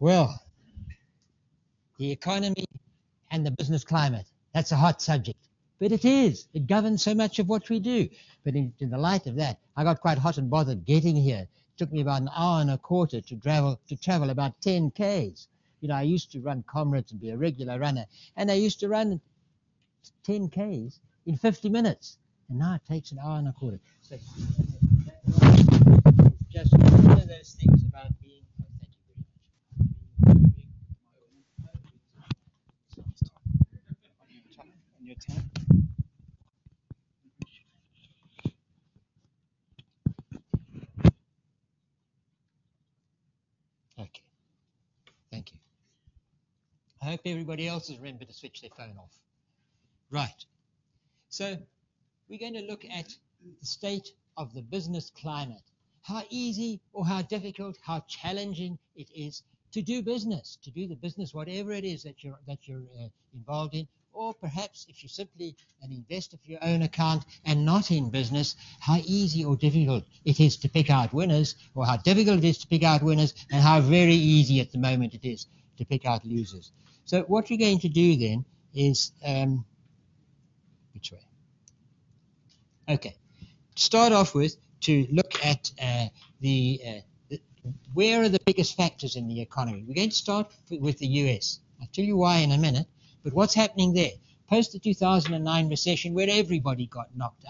Well, the economy and the business climate, that's a hot subject. But it is. It governs so much of what we do. But in the light of that, I got quite hot and bothered getting here. It took me about an hour and a quarter to travel about 10 Ks. You know, I used to run comrades and be a regular runner. And I used to run 10 Ks in 50 minutes. And now it takes an hour and a quarter. So just one of those things about being... Okay, thank you. I hope everybody else has remembered to switch their phone off. Right, so we're going to look at the state of the business climate, how easy or how difficult, how challenging it is to do business, whatever it is that you're involved in. Or perhaps if you're simply an investor for your own account and not in business, how easy or difficult it is to pick out winners, or how difficult it is to pick out winners, and how very easy at the moment it is to pick out losers. So what we're going to do then is, which way? Okay. To start off with, to look at where are the biggest factors in the economy. We're going to start with the US. I'll tell you why in a minute. But what's happening there? Post the 2009 recession, where everybody got knocked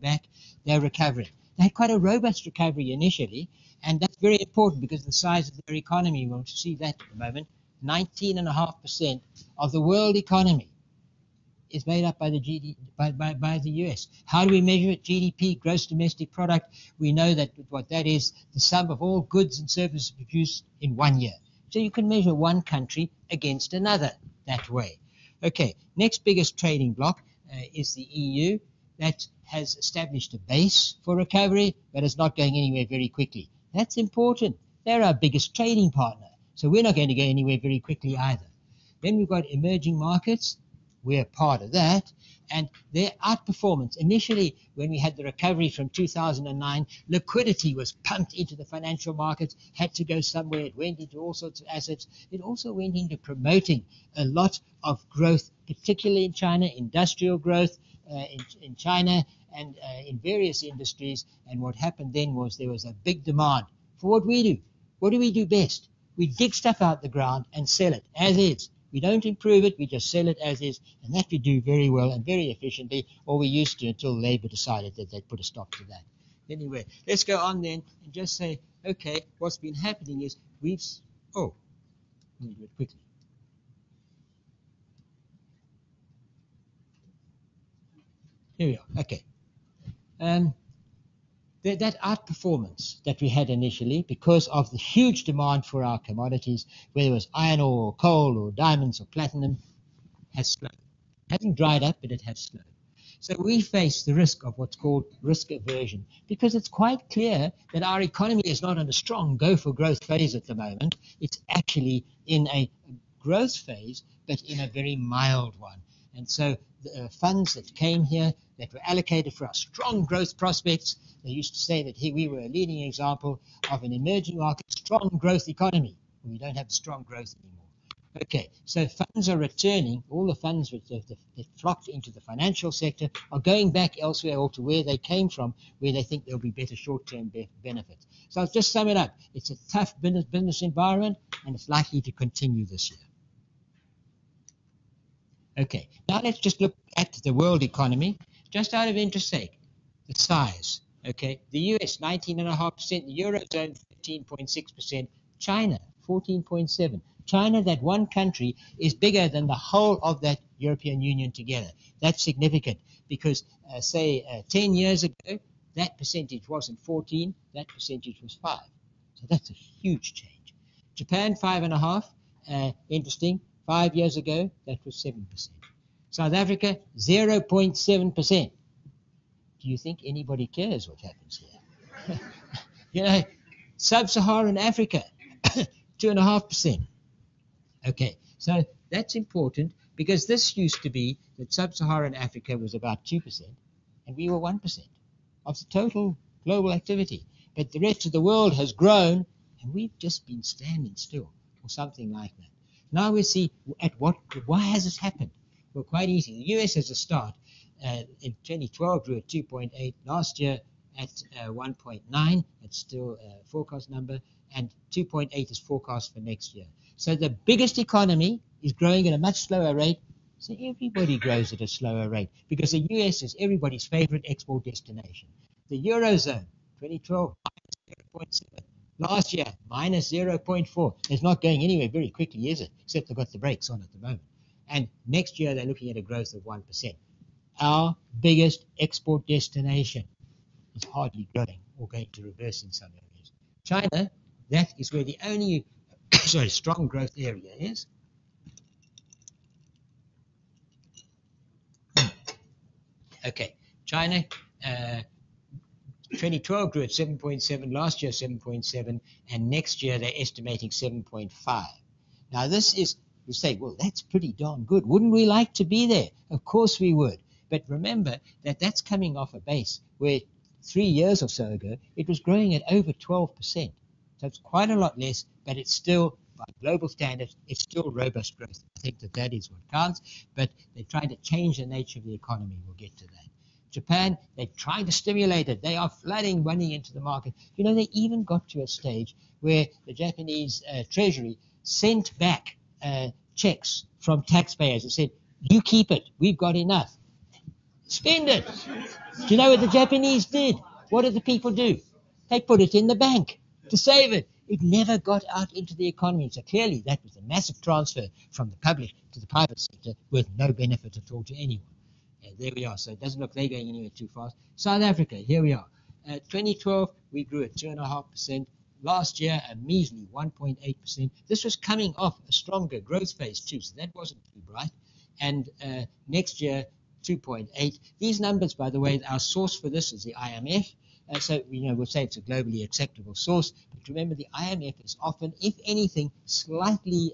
back, they're recovering. They had quite a robust recovery initially, and that's very important because of the size of their economy. We'll see that at the moment. 19.5% of the world economy is made up by the US. How do we measure it? GDP, gross domestic product. We know that what that is, the sum of all goods and services produced in one year. So you can measure one country against another that way. Okay, next biggest trading bloc is the EU. That has established a base for recovery, but it's not going anywhere very quickly. That's important. They're our biggest trading partner, so we're not going to go anywhere very quickly either. Then we've got emerging markets. We're part of that. And their outperformance, initially when we had the recovery from 2009, liquidity was pumped into the financial markets, had to go somewhere, it went into all sorts of assets. It also went into promoting a lot of growth, particularly in China, industrial growth in China and in various industries. And what happened then was there was a big demand for what we do. What do we do best? We dig stuff out the ground and sell it as is. We don't improve it, we just sell it as is, and that we do very well and very efficiently, or we used to until Labour decided that they'd put a stop to that. Anyway, let's go on then and just say, okay, what's been happening is we've... Oh, let me do it quickly. Here we are, okay. That outperformance that we had initially because of the huge demand for our commodities, whether it was iron ore or coal or diamonds or platinum, has slowed. It hasn't dried up, but it has slowed. So we face the risk of what's called risk aversion because it's quite clear that our economy is not in a strong go-for-growth phase at the moment. It's actually in a growth phase, but in a very mild one. And so the funds that came here that were allocated for our strong growth prospects, they used to say that here we were a leading example of an emerging market, strong growth economy. We don't have strong growth anymore. Okay, so funds are returning. All the funds that flocked into the financial sector are going back elsewhere or to where they came from, where they think there'll be better short-term benefits. So I'll just sum it up. It's a tough business environment, and it's likely to continue this year. Okay, now let's just look at the world economy, just out of interest sake, the size. Okay, the US 19.5%, the Eurozone 15.6%, China 14.7%. China, that one country, is bigger than the whole of that European Union together. That's significant because, say, 10 years ago, that percentage wasn't 14, that percentage was 5. So that's a huge change. Japan 5.5%, interesting. 5 years ago, that was 7%. South Africa, 0.7%. Do you think anybody cares what happens here? You know, Sub-Saharan Africa, 2.5%. Okay, so that's important because this used to be that Sub-Saharan Africa was about 2%, and we were 1% of the total global activity. But the rest of the world has grown, and we've just been standing still. or something like that. Now we see why has this happened? Well, quite easy. The U.S. as a start in 2012 grew at 2.8, last year at 1.9. It's still a forecast number, and 2.8 is forecast for next year. So the biggest economy is growing at a much slower rate, so everybody grows at a slower rate because the U.S. is everybody's favorite export destination. The Eurozone, 2012, minus 0.7. Last year, minus 0.4. It's not going anywhere very quickly, is it? Except they've got the brakes on at the moment. And next year, they're looking at a growth of 1%. Our biggest export destination is hardly growing or going to reverse in some areas. China, that is where the only strong growth area is. Okay, China, 2012 grew at 7.7, last year 7.7, and next year they're estimating 7.5. Now this is, you say, well, that's pretty darn good. Wouldn't we like to be there? Of course we would. But remember that that's coming off a base where 3 years or so ago it was growing at over 12%. So it's quite a lot less, but it's still, by global standards, it's still robust growth. I think that that is what counts, but they're trying to change the nature of the economy. We'll get to that. Japan, they're trying to stimulate it. They are flooding money into the market. You know, they even got to a stage where the Japanese Treasury sent back checks from taxpayers and said, you keep it, we've got enough. Spend it. Do you know what the Japanese did? What did the people do? They put it in the bank to save it. It never got out into the economy. So clearly that was a massive transfer from the public to the private sector with no benefit at all to anyone. And there we are. So it doesn't look they're going anywhere too fast. South Africa, here we are. 2012, we grew at 2.5%. Last year, a measly 1.8%. This was coming off a stronger growth phase too, so that wasn't too bright. And next year, 2.8. These numbers, by the way, our source for this is the IMF. So you know, we'll say it's a globally acceptable source. But remember, the IMF is often, if anything, slightly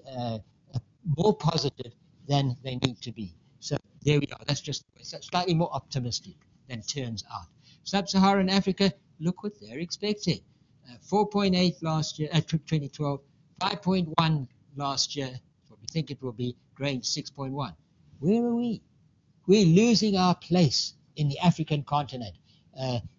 more positive than they need to be. So there we are. That's just slightly more optimistic than turns out. Sub-Saharan Africa, look what they're expecting. 4.8 last year, 2012, 5.1 last year, what we think it will be, growing 6.1. Where are we? We're losing our place in the African continent,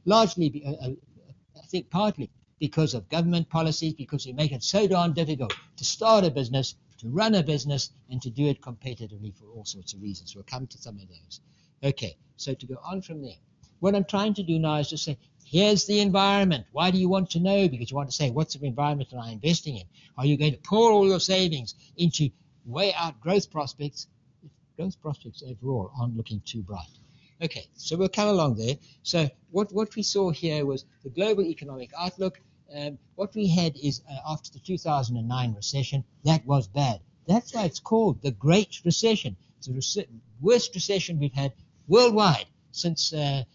largely, I think partly, because of government policies, because we make it so darn difficult to start a business, to run a business, and to do it competitively for all sorts of reasons. We'll come to some of those. Okay, so to go on from there, what I'm trying to do now is just say, here's the environment. Why do you want to know? Because you want to say, what's the environment am I investing in? Are you going to pour all your savings into way out growth prospects? Growth prospects overall aren't looking too bright. Okay, so we'll come along there. So what we saw here was the global economic outlook. What we had is after the 2009 recession, that was bad. That's why it's called the Great Recession. It's the worst recession we've had worldwide since the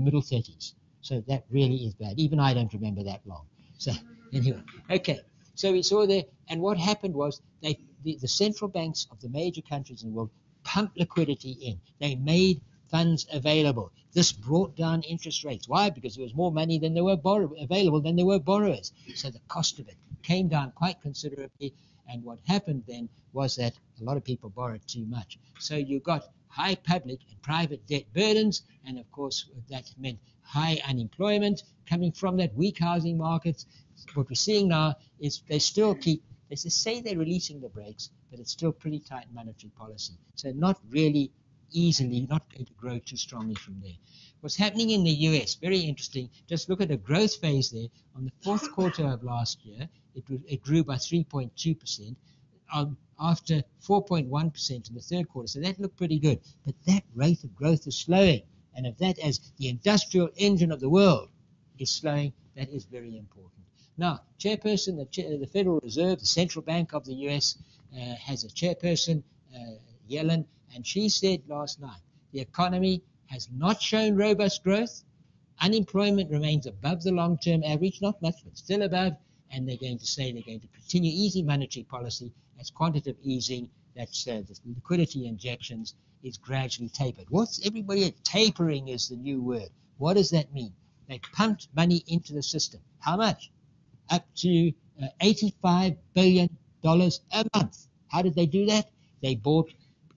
middle 30s. So that really is bad. Even I don't remember that long. So anyway, okay. So we saw there, and what happened was the central banks of the major countries in the world pumped liquidity in. They made funds available. This brought down interest rates. Why? Because there was more money than there were available than there were borrowers. So the cost of it came down quite considerably. And what happened then was that a lot of people borrowed too much. So you got high public and private debt burdens, and of course that meant high unemployment coming from that, weak housing markets. What we're seeing now is they still keep, they say they're releasing the brakes, but it's still pretty tight monetary policy. So not really easily, not going to grow too strongly from there. What's happening in the US, very interesting. Just look at the growth phase there. On the fourth quarter of last year, it grew by 3.2%. After 4.1% in the third quarter. So that looked pretty good. But that rate of growth is slowing. And if that, as the industrial engine of the world, is slowing, that is very important. Now, chairperson, the Federal Reserve, the central bank of the U.S., has a chairperson, Yellen, and she said last night, the economy has not shown robust growth. Unemployment remains above the long-term average, not much, but still above. And they're going to say they're going to continue easy monetary policy as quantitative easing, that's the liquidity injections, is gradually tapered. What's everybody at? Tapering is the new word. What does that mean? They pumped money into the system. How much? Up to $85 billion $1,000 a month. How did they do that? They bought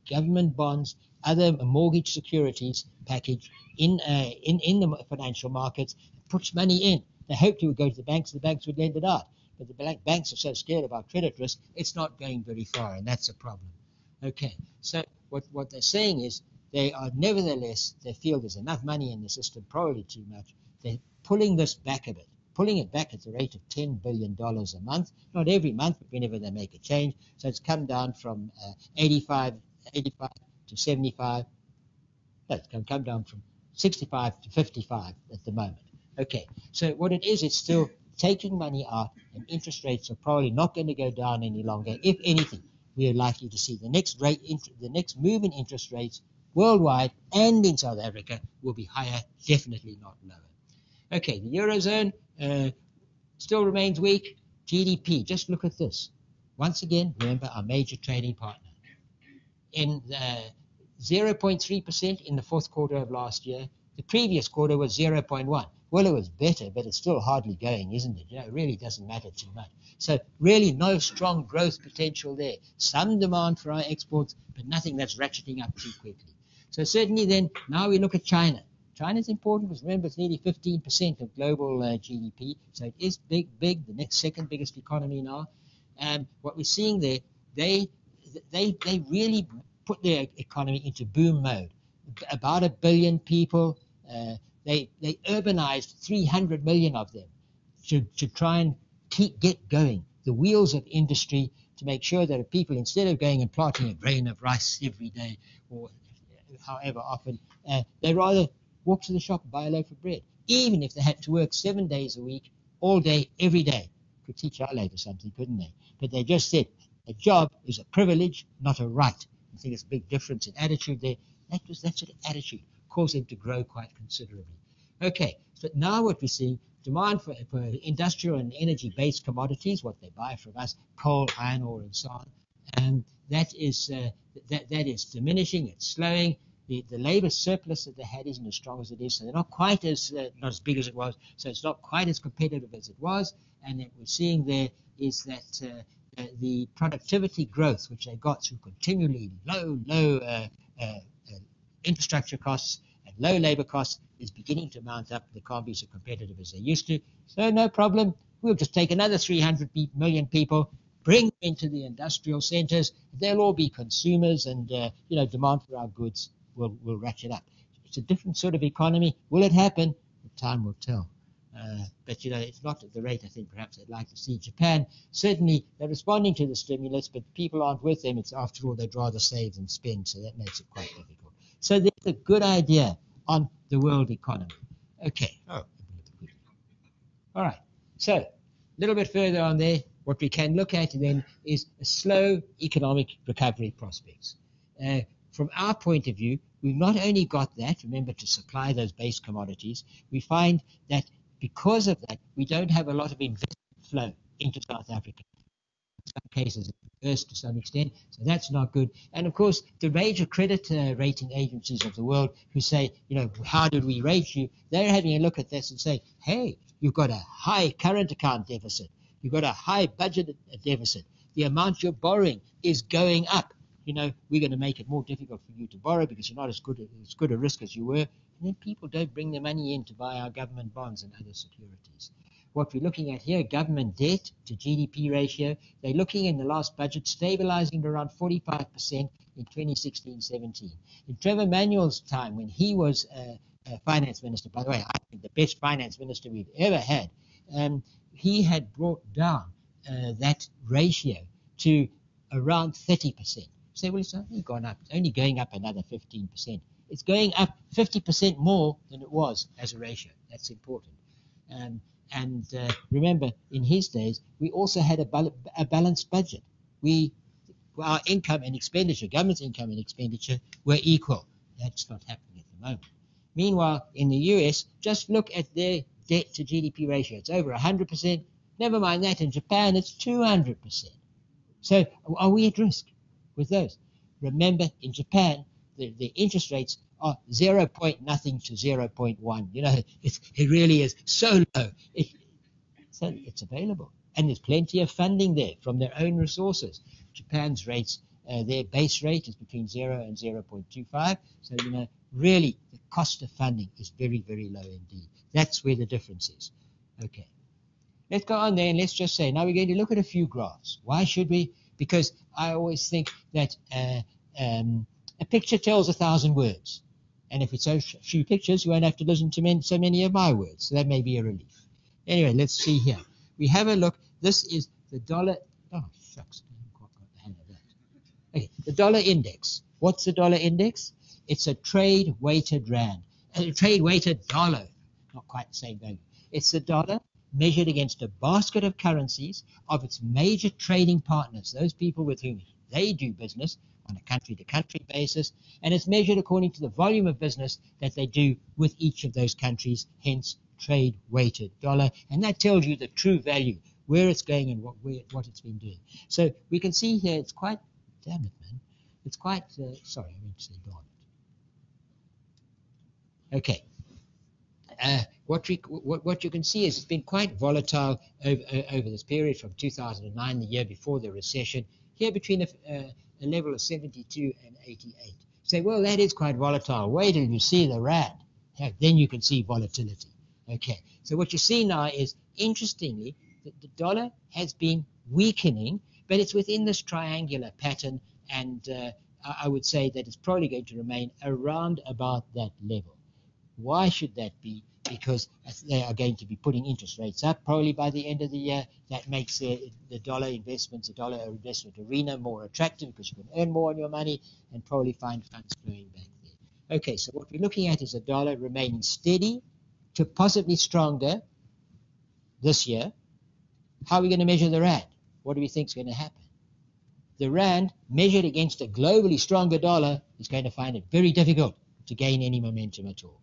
government bonds, other mortgage securities package in the financial markets, puts money in. They hoped it would go to the banks, and the banks would lend it out. But the banks are so scared about credit risk, it's not going very far, and that's a problem. Okay, so what they're saying is they are nevertheless, they feel there's enough money in the system, probably too much. They're pulling this back a bit, pulling it back at the rate of $10 billion a month, not every month, but whenever they make a change. So it's come down from 85 to 75. No, it's come down from 65 to 55 at the moment. Okay, so what it is, it's still taking money out, and interest rates are probably not going to go down any longer. If anything, we are likely to see the next rate, the next move in interest rates worldwide and in South Africa will be higher, definitely not lower. Okay, the Eurozone still remains weak. GDP, just look at this. Once again, remember our major trading partner. In 0.3% in the fourth quarter of last year. The previous quarter was 0.1. Well, it was better, but it's still hardly going, isn't it? You know, it really doesn't matter too much. So really no strong growth potential there. Some demand for our exports, but nothing that's ratcheting up too quickly. So certainly then, now we look at China. China's important because, remember, it's nearly 15% of global GDP. So it is big, the next second biggest economy now. And what we're seeing there, they really put their economy into boom mode. About 1 billion people. They urbanized 300 million of them to try and get going, the wheels of industry, to make sure that people, instead of going and planting a grain of rice every day or however often, they rather walk to the shop and buy a loaf of bread, even if they had to work 7 days a week, all day, every day. Could teach our labor something, couldn't they? But they just said a job is a privilege, not a right. I think it's a big difference in attitude there. That sort of attitude caused them to grow quite considerably. Okay, so now what we're seeing, demand for industrial and energy-based commodities, what they buy from us, coal, iron ore, and so on, and that is diminishing. It's slowing. The labour surplus that they had isn't as strong as it is, so they're not quite as not as big as it was. So it's not quite as competitive as it was. And what we're seeing there is that the productivity growth, which they got through continually low infrastructure costs and low labor costs, is beginning to mount up. They can't be so competitive as they used to. So no problem. We'll just take another 300 million people, bring them into the industrial centers. They'll all be consumers, and demand for our goods will ratchet up. It's a different sort of economy. Will it happen? Time will tell. But it's not at the rate I think perhaps they'd like to see. Japan, certainly they're responding to the stimulus, but people aren't with them. It's, after all, they'd rather save than spend, so that makes it quite difficult. So there's a good idea on the world economy. Okay. Oh. All right. So a little bit further on there, what we can look at then is a slow economic recovery prospects. From our point of view, we've not only got that, remember, to supply those base commodities, we find that because of that, we don't have a lot of investment flow into South Africa. In some cases, it's reversed to some extent, so that's not good. And of course, the major credit rating agencies of the world who say, how did we rate you? They're having a look at this and saying, hey, you've got a high current account deficit. You've got a high budget deficit. The amount you're borrowing is going up. We're going to make it more difficult for you to borrow because you're not as good a risk as you were. And then people don't bring their money in to buy our government bonds and other securities. What we're looking at here, government debt to GDP ratio, they're looking in the last budget stabilizing to around 45% in 2016-17. In Trevor Manuel's time, when he was finance minister, by the way, I think the best finance minister we've ever had, he had brought down that ratio to around 30%. You say, well, it's only gone up. It's only going up another 15%. It's going up 50% more than it was as a ratio. That's important. And remember, in his days, we also had a balanced budget. Our income and expenditure, government's income and expenditure, were equal. That's not happening at the moment. Meanwhile, in the US, just look at their debt to GDP ratio. It's over 100%. Never mind that. In Japan, it's 200%. So are we at risk with those? Remember, in Japan, the interest rates are 0.0 to 0.1. It really is so low. So it's available. And there's plenty of funding there from their own resources. Japan's rates, their base rate is between 0 and 0.25. So, you know, really the cost of funding is very, very low indeed. That's where the difference is. Okay. Let's go on there and let's just say, now we're going to look at a few graphs. Why should we? Because I always think that a picture tells 1,000 words. And if it's a few pictures, you won't have to listen to so many of my words. So that may be a relief. Anyway, let's see here. We have a look. This is the dollar. Oh, shucks. I haven't quite got the hang of that. Okay, the dollar index. What's the dollar index? It's a trade-weighted rand. A trade-weighted dollar. Not quite the same value. It's the dollar measured against a basket of currencies of its major trading partners, those people with whom they do business on a country-to-country basis, and it's measured according to the volume of business that they do with each of those countries, hence trade-weighted dollar. And that tells you the true value, where it's going and what it's been doing. So we can see here it's quite, damn it, man. It's quite, sorry, I meant to say darn it. Okay. What you can see is it's been quite volatile over this period from 2009, the year before the recession, here between a level of 72 and 88. Say, well, that is quite volatile. Wait till you see the rand. Yeah, then you can see volatility. Okay. So what you see now is, interestingly, that the dollar has been weakening, but it's within this triangular pattern, and I would say that it's probably going to remain around about that level. Why should that be? Because they are going to be putting interest rates up probably by the end of the year. That makes the dollar investment arena more attractive because you can earn more on your money and probably find funds flowing back there. Okay, so what we're looking at is a dollar remaining steady to possibly stronger this year. How are we going to measure the rand? What do we think is going to happen? The rand measured against a globally stronger dollar is going to find it very difficult to gain any momentum at all.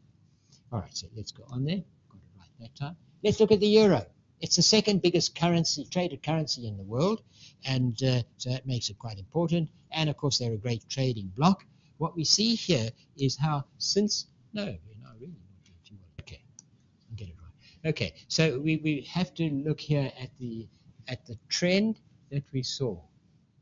All right, so let's go on there. Got it right that time. Let's look at the euro. It's the second biggest currency, traded currency in the world, and so that makes it quite important. And, of course, they're a great trading bloc. What we see here is how since... No, we're not really not doing too well. Okay, I'll get it right. Okay, so we have to look here at the trend that we saw.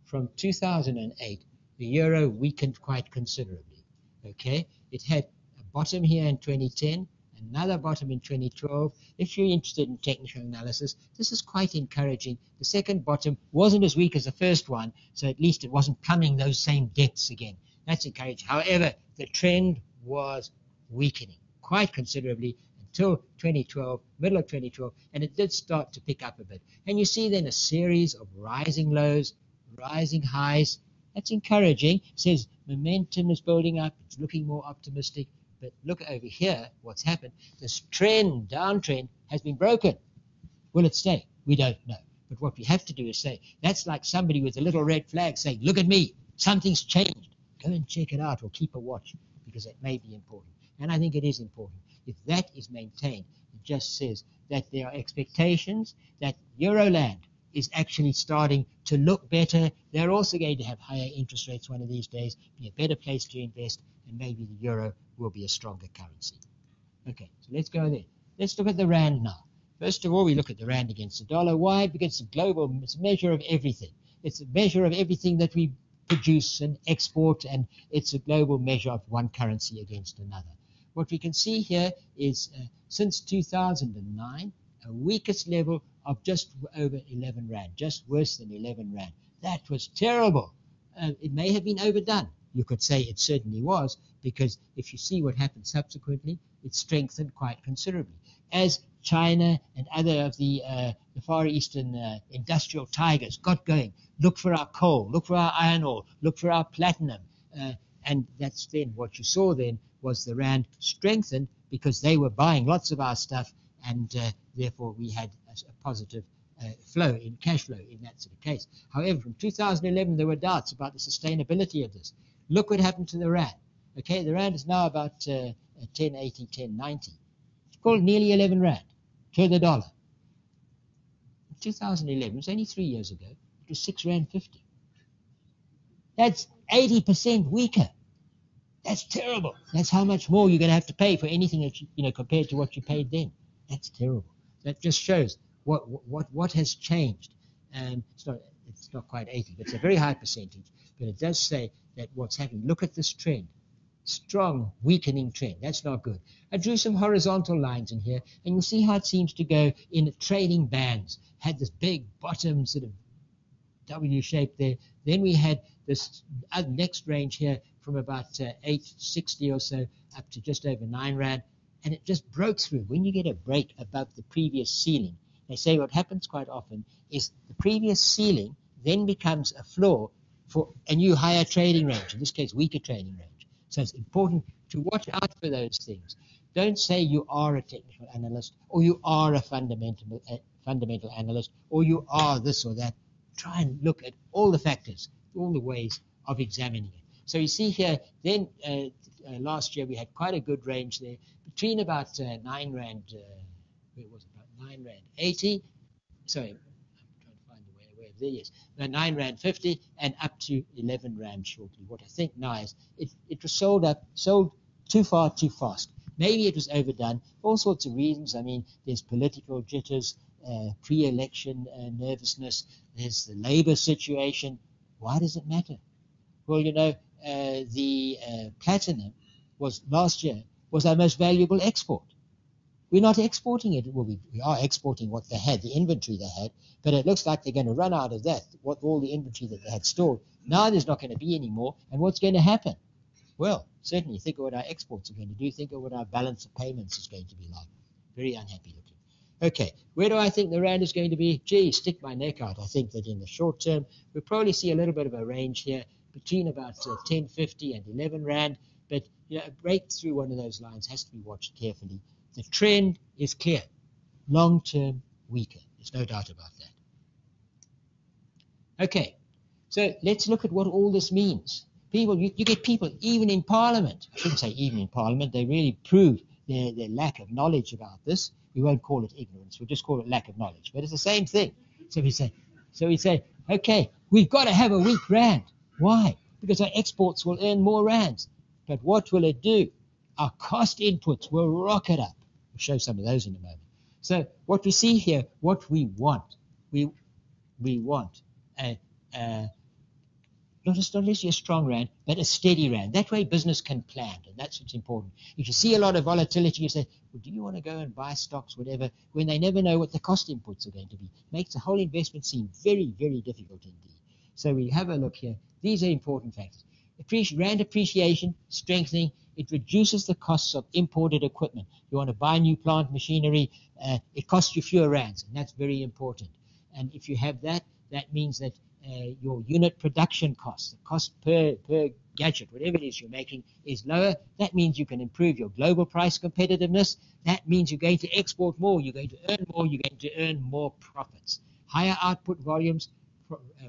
From 2008, the euro weakened quite considerably. Okay, it had... bottom here in 2010, another bottom in 2012. If you're interested in technical analysis, this is quite encouraging. The second bottom wasn't as weak as the first one, so at least it wasn't plumbing those same depths again. That's encouraging. However, the trend was weakening quite considerably until 2012, middle of 2012, and it did start to pick up a bit. And you see then a series of rising lows, rising highs. That's encouraging. It says momentum is building up. It's looking more optimistic. But look over here, what's happened. This trend, downtrend, has been broken. Will it stay? We don't know. But what we have to do is say, that's like somebody with a little red flag saying, look at me, something's changed. Go and check it out or keep a watch because that may be important. And I think it is important. If that is maintained, it just says that there are expectations that Euroland is actually starting to look better. They're also going to have higher interest rates one of these days, be a better place to invest, and maybe the euro will be a stronger currency. Okay, so let's go there. Let's look at the rand now. First of all, we look at the rand against the dollar. Why? Because it's a global, it's a measure of everything. It's a measure of everything that we produce and export, and it's a global measure of one currency against another. What we can see here is since 2009, a weakest level of just over 11 rand, just worse than 11 rand. That was terrible. It may have been overdone. You could say it certainly was, because if you see what happened subsequently, it strengthened quite considerably. As China and other of the Far Eastern industrial tigers got going, look for our coal, look for our iron ore, look for our platinum. And that's then what you saw then was the rand strengthened because they were buying lots of our stuff, and therefore we had a positive flow in cash flow in that sort of case. However, from 2011, there were doubts about the sustainability of this. Look what happened to the rand. Okay, the rand is now about 10.80, 10.90. It's called nearly 11 rand to the dollar. In 2011, it was only 3 years ago, it was 6 rand 50. That's 80% weaker. That's terrible. That's how much more you're going to have to pay for anything that you know compared to what you paid then. That's terrible. That just shows What has changed? And it's not quite 80, but it's a very high percentage. But it does say that what's happened. Look at this trend. Strong weakening trend. That's not good. I drew some horizontal lines in here, and you'll see how it seems to go in trailing bands. Had this big bottom sort of W shape there. Then we had this next range here from about 8.60 or so up to just over 9 Rand, and it just broke through. When you get a break above the previous ceiling, they say what happens quite often is the previous ceiling then becomes a floor for a new higher trading range, in this case weaker trading range. So it's important to watch out for those things. Don't say you are a technical analyst, or you are a fundamental analyst, or you are this or that. Try and look at all the factors, all the ways of examining it. So you see here, then last year we had quite a good range there, between about 9 Rand, where was it? About 9 Rand 80, sorry, I'm trying to find a way of there, yes, 9 Rand 50 and up to 11 Rand shortly. What I think now is it was sold too far, too fast. Maybe it was overdone, all sorts of reasons. I mean, there's political jitters, pre-election nervousness, there's the labor situation. Why does it matter? Well, you know, the platinum was last year was our most valuable export. We're not exporting it. Well, we are exporting what they had, the inventory they had, but it looks like they're going to run out of that, what all the inventory that they had stored. Now there's not going to be any more, and what's going to happen? Well, certainly think of what our exports are going to do. Think of what our balance of payments is going to be like. Very unhappy looking. Okay, where do I think the Rand is going to be? Gee, stick my neck out. I think that in the short term, we'll probably see a little bit of a range here between about 10.50 and 11 Rand. But you know, a break through one of those lines has to be watched carefully. The trend is clear. Long-term weaker. There's no doubt about that. Okay, so let's look at what all this means. People, you get people, even in Parliament. I shouldn't say even in Parliament. They really prove their lack of knowledge about this. We won't call it ignorance. We'll just call it lack of knowledge. But it's the same thing. So we say, okay, we've got to have a weak Rand. Why? Because our exports will earn more Rands. But what will it do? Our cost inputs will rocket up. We'll show some of those in a moment. So what we see here, what we want, we want not necessarily a strong Rand, but a steady Rand. That way business can plan, and that's what's important. If you see a lot of volatility, you say, well, do you want to go and buy stocks, whatever, when they never know what the cost inputs are going to be? It makes the whole investment seem very, very difficult indeed. So we have a look here. These are important factors. Rand appreciation, strengthening, it reduces the costs of imported equipment. You want to buy new plant machinery, it costs you fewer Rands, and that's very important. And if you have that, that means that your unit production costs, the cost per gadget, whatever it is you're making, is lower. That means you can improve your global price competitiveness. That means you're going to export more, you're going to earn more, you're going to earn more profits. Higher output volumes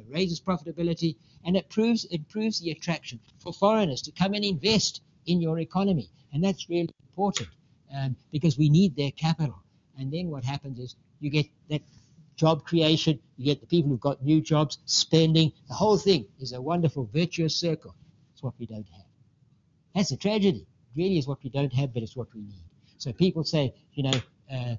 raises profitability, and it improves the attraction for foreigners to come and invest in your economy. And that's really important because we need their capital. And then what happens is you get that job creation, you get the people who've got new jobs, spending, the whole thing is a wonderful virtuous circle. It's what we don't have. That's a tragedy. It really is what we don't have, but it's what we need. So people say, you know,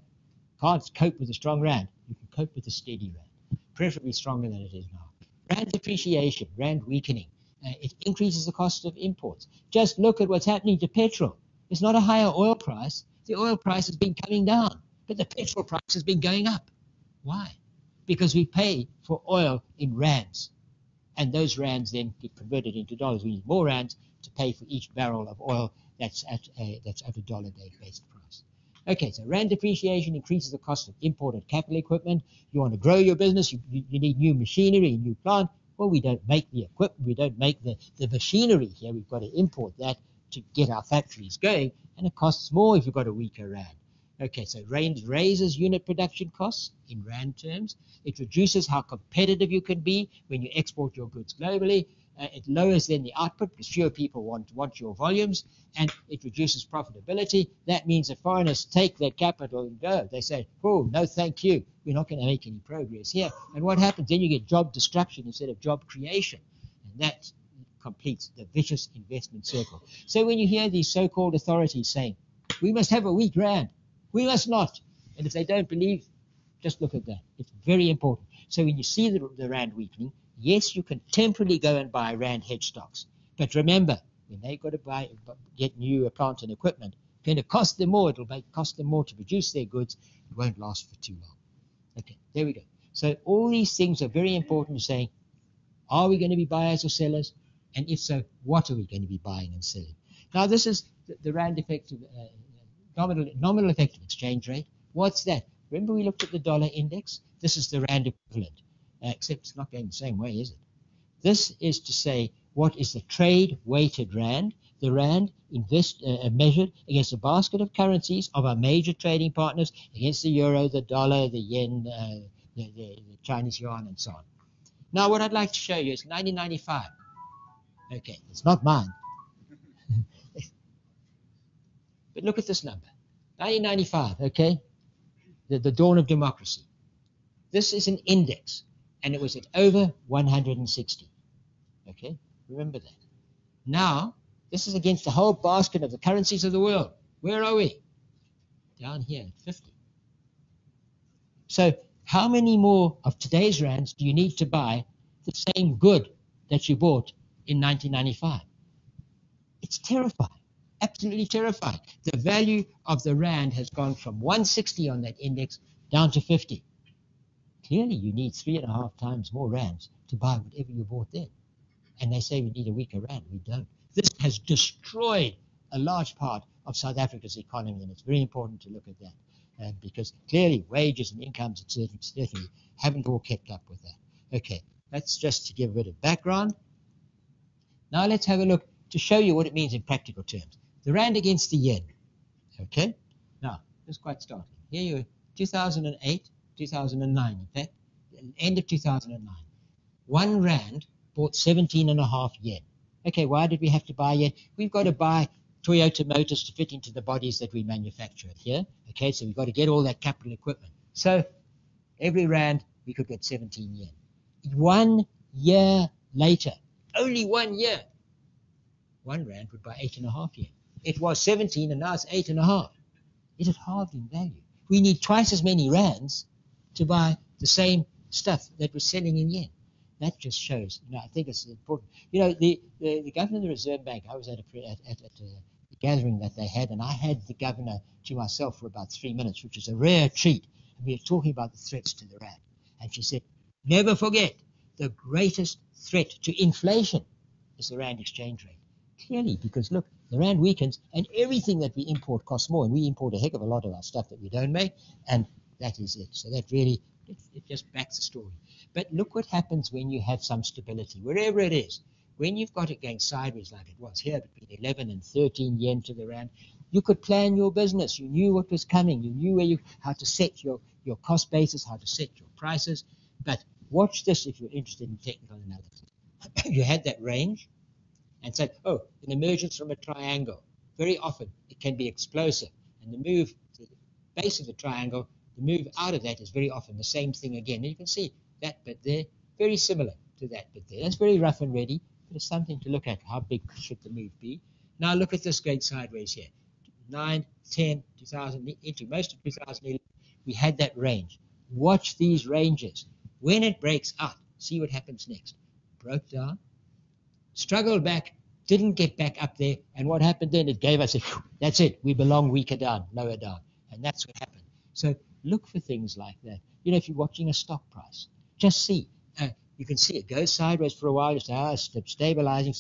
can't cope with a strong Rand. You can cope with a steady Rand, preferably stronger than it is now. Rand depreciation, Rand weakening. It increases the cost of imports. Just look at what's happening to petrol. It's not a higher oil price. The oil price has been coming down, but the petrol price has been going up. Why? Because we pay for oil in Rands, and those Rands then get converted into dollars. We need more Rands to pay for each barrel of oil that's at a dollar-based price. Okay, so Rand depreciation increases the cost of imported capital equipment. You want to grow your business, you need new machinery, new plant. Well, we don't make the equipment, we don't make the machinery here. We've got to import that to get our factories going, and it costs more if you've got a weaker Rand. Okay, so Rand raises unit production costs in Rand terms. It reduces how competitive you can be when you export your goods globally. It lowers then the output because fewer people want your volumes, and it reduces profitability. That means that foreigners take their capital and go. They say, oh, no, thank you. We're not going to make any progress here. And what happens? Then you get job destruction instead of job creation. And that completes the vicious investment circle. So when you hear these so-called authorities saying, we must have a weak Rand, we must not. And if they don't believe, Just look at that. It's very important. So when you see the rand weakening, yes, you can temporarily go and buy rand hedge stocks. But remember, when they've got to get new plant and equipment, it's going to cost them more. It'll cost them more to produce their goods. It won't last for too long. Okay, there we go. So all these things are very important to saying, are we going to be buyers or sellers? And if so, what are we going to be buying and selling? Now, this is the rand effect of nominal effective exchange rate. What's that? Remember we looked at the dollar index? This is the rand equivalent, except it's not going the same way, is it? This is to say what is the trade-weighted rand, the rand measured against a basket of currencies of our major trading partners, against the euro, the dollar, the yen, the Chinese yuan, and so on. Now, what I'd like to show you is 1995. Okay, it's not mine. But look at this number, 1995, okay? The dawn of democracy. This is an index, and it was at over 160. Okay, remember that. Now, this is against the whole basket of the currencies of the world. Where are we? Down here at 50. So how many more of today's rands do you need to buy the same good that you bought in 1995? It's terrifying. Absolutely terrifying. The value of the rand has gone from 160 on that index down to 50. Clearly, you need 3.5 times more rands to buy whatever you bought then. And they say we need a weaker rand. We don't. This has destroyed a large part of South Africa's economy, and it's very important to look at that. And because clearly wages and incomes, certainly haven't all kept up with that. Okay, that's just to give a bit of background. Now let's have a look to show you what it means in practical terms. The rand against the yen. Okay? Now, this is quite startling. Here you are, 2008, 2009, in fact, end of 2009. 1 rand bought 17.5 yen. Okay, why did we have to buy yen? We've got to buy Toyota motors to fit into the bodies that we manufacture here. Okay, so we've got to get all that capital equipment. So every rand, we could get 17 yen. 1 year later, only 1 year, 1 rand would buy 8.5 yen. It was 17 and now it's 8.5. It had halved in value. We need twice as many rands to buy the same stuff that we're selling in yen. That just shows. You know, I think it's important. You know, the governor of the Reserve Bank, I was at a gathering that they had, and I had the governor to myself for about 3 minutes, which was a rare treat. And we were talking about the threats to the rand. And she said, never forget, the greatest threat to inflation is the rand exchange rate. Clearly, because look, the rand weakens and everything that we import costs more, and we import a heck of a lot of our stuff that we don't make, and that is it. So that really, it just backs the story. But look what happens when you have some stability, wherever it is. When you've got it going sideways like it was here, between 11 and 13 yen to the rand, you could plan your business. You knew what was coming. You knew how to set your cost basis, how to set your prices. But watch this if you're interested in technical analysis. You had that range. And said, oh, an emergence from a triangle. Very often it can be explosive. And the move to the base of the triangle, the move out of that is very often the same thing again. And you can see that bit there, very similar to that bit there. That's very rough and ready, but it's something to look at. How big should the move be? Now look at this great sideways here. 9, 10, 2000, into most of 2011, we had that range. Watch these ranges. When it breaks out, see what happens next. Broke down. Struggled back, didn't get back up there, and what happened then? It gave us a, that's it, we belong weaker down, lower down, and that's what happened. So look for things like that. You know, if you're watching a stock price, just see. You can see it goes sideways for a while, you say, ah, stabilizing.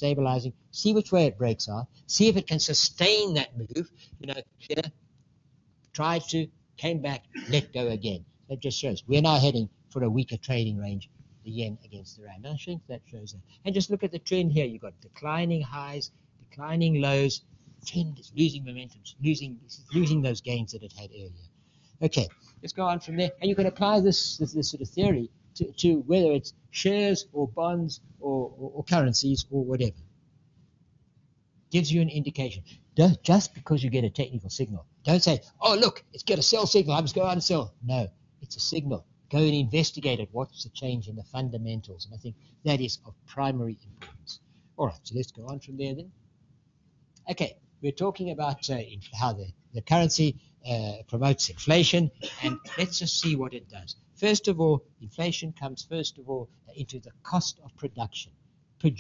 See which way it breaks out. See if it can sustain that move. You know, here, tried to, came back, let go again. That just shows we're now heading for a weaker trading range. The yen against the rand. I think that shows that. And just look at the trend here. You've got declining highs, declining lows. The trend is losing momentum, losing those gains that it had earlier. Okay, let's go on from there. And you can apply this sort of theory to whether it's shares or bonds or currencies or whatever. Gives you an indication. Just because you get a technical signal, don't say, oh, look, it's got a sell signal. I must go out and sell. No, it's a signal. Go and investigate it. What's the change in the fundamentals? And I think that is of primary importance. All right, so let's go on from there then. Okay, we're talking about how the currency promotes inflation, and let's just see what it does. First of all, inflation comes first of all into the cost of production. They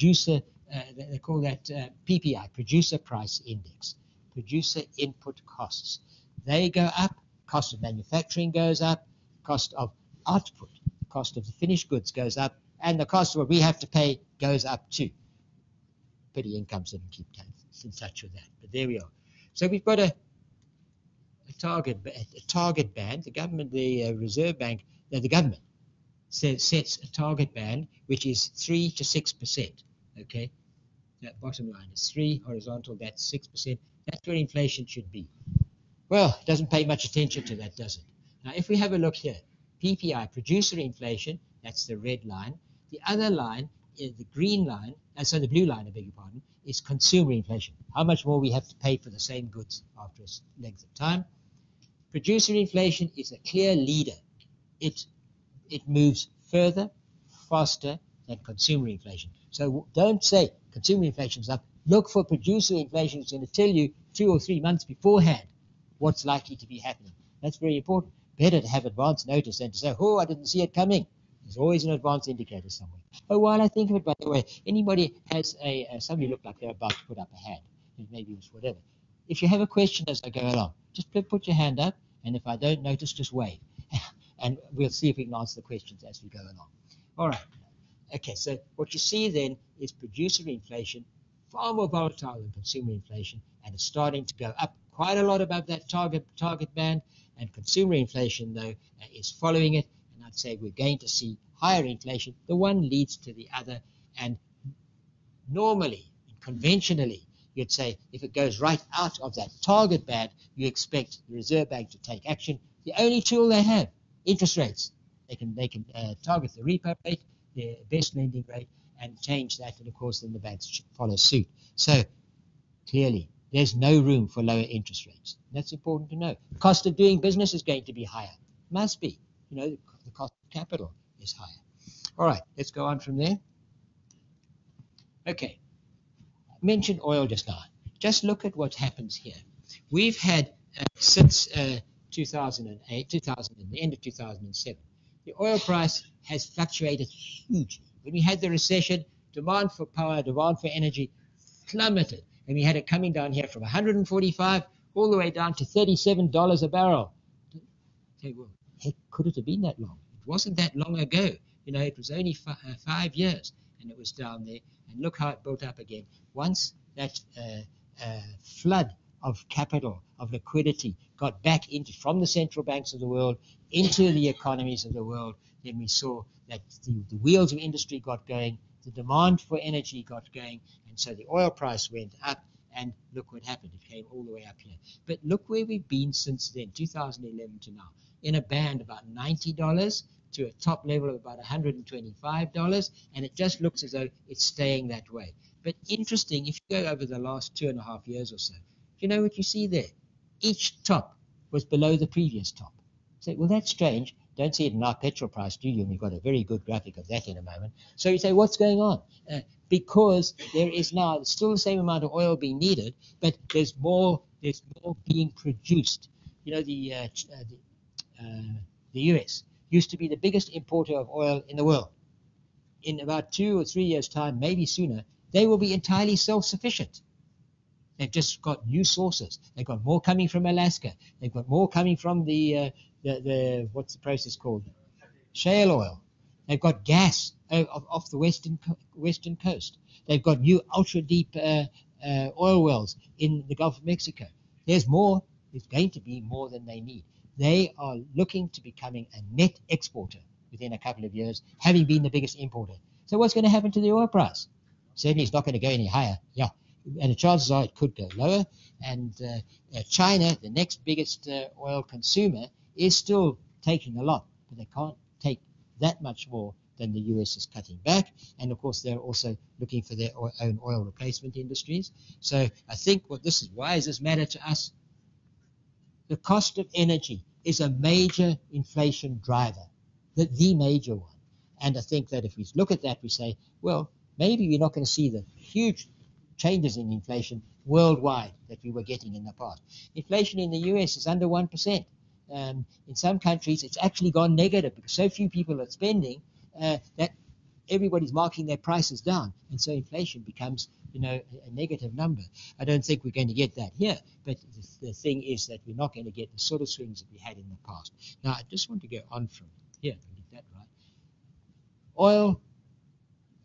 call that PPI, Producer Price Index, Producer Input Costs. They go up, cost of manufacturing goes up, cost of output, cost of the finished goods goes up, and the cost of what we have to pay goes up too. Petty incomes didn't keep in touch with that, but there we are. So we've got a target band. The government, the Reserve Bank, the government sets a target band which is 3 to 6%. Okay, that bottom line is 3 horizontal. That's 6%. That's where inflation should be. Well, it doesn't pay much attention to that, does it? Now, if we have a look here, PPI, producer inflation. That's the red line. The other line, the green line, and so the blue line, I beg your pardon, is consumer inflation. How much more we have to pay for the same goods after a length of time. Producer inflation is a clear leader. It moves further, faster than consumer inflation. So don't say consumer inflation is up. Look for producer inflation. It's going to tell you 2 or 3 months beforehand what's likely to be happening. That's very important. Better to have advance notice than to say, oh, I didn't see it coming. There's always an advanced indicator somewhere. Oh, while I think of it, by the way, anybody has somebody looked like they're about to put up a hand. Maybe it was whatever. If you have a question as I go along, just put your hand up, and if I don't notice, just wave. And we'll see if we can answer the questions as we go along. All right. Okay, so what you see then is producer inflation, far more volatile than consumer inflation, and it's starting to go up quite a lot above that target band. And consumer inflation, though, is following it. And I'd say we're going to see higher inflation. The one leads to the other. And normally, conventionally, you'd say if it goes right out of that target band, you expect the Reserve Bank to take action. The only tool they have, interest rates. They can target the repo rate, the best lending rate, and change that. And, of course, then the banks should follow suit. So, clearly, there's no room for lower interest rates. That's important to know. The cost of doing business is going to be higher. Must be. You know, the cost of capital is higher. All right, let's go on from there. Okay. I mentioned oil just now. Just look at what happens here. We've had, since 2008, the end of 2007, the oil price has fluctuated hugely. When we had the recession, demand for power, demand for energy plummeted. And we had it coming down here from 145 all the way down to $37 a barrel. Okay, well, heck, could it have been that long? It wasn't that long ago. You know, it was only 5 years, and it was down there. And look how it built up again. Once that flood of capital, of liquidity, got back into from the central banks of the world into the economies of the world, then we saw that the wheels of industry got going. The demand for energy got going, and so the oil price went up, and look what happened. It came all the way up here. But look where we've been since then, 2011 to now, in a band about $90 to a top level of about $125, and it just looks as though it's staying that way. But interesting, if you go over the last 2.5 years or so, you know what you see there? Each top was below the previous top. So, well, that's strange. Don't see it in our petrol price, do you? And we've got a very good graphic of that in a moment. So you say, what's going on? Because there is now still the same amount of oil being needed, but there's more being produced. You know, the U.S. used to be the biggest importer of oil in the world. In about 2 or 3 years' time, maybe sooner, they will be entirely self-sufficient. They've just got new sources. They've got more coming from Alaska. They've got more coming from the what's the process called? Shale oil. They've got gas off the western coast. They've got new ultra-deep oil wells in the Gulf of Mexico. There's more. There's going to be more than they need. They are looking to becoming a net exporter within a couple of years, having been the biggest importer. So what's going to happen to the oil price? Certainly it's not going to go any higher. Yeah. And the chances are it could go lower. And China, the next biggest oil consumer, is still taking a lot, but they can't take that much more than the U.S. is cutting back. And, of course, they're also looking for their own oil replacement industries. So I think what this is, why does this matter to us? The cost of energy is a major inflation driver, the major one. And I think that if we look at that, we say, well, maybe we're not going to see the huge changes in inflation worldwide that we were getting in the past. Inflation in the US is under 1%. In some countries, it's actually gone negative because so few people are spending that everybody's marking their prices down, and so inflation becomes, you know, a negative number. I don't think we're going to get that here, but the thing is that we're not going to get the sort of swings that we had in the past. Now, I just want to go on from here and get that right. Oil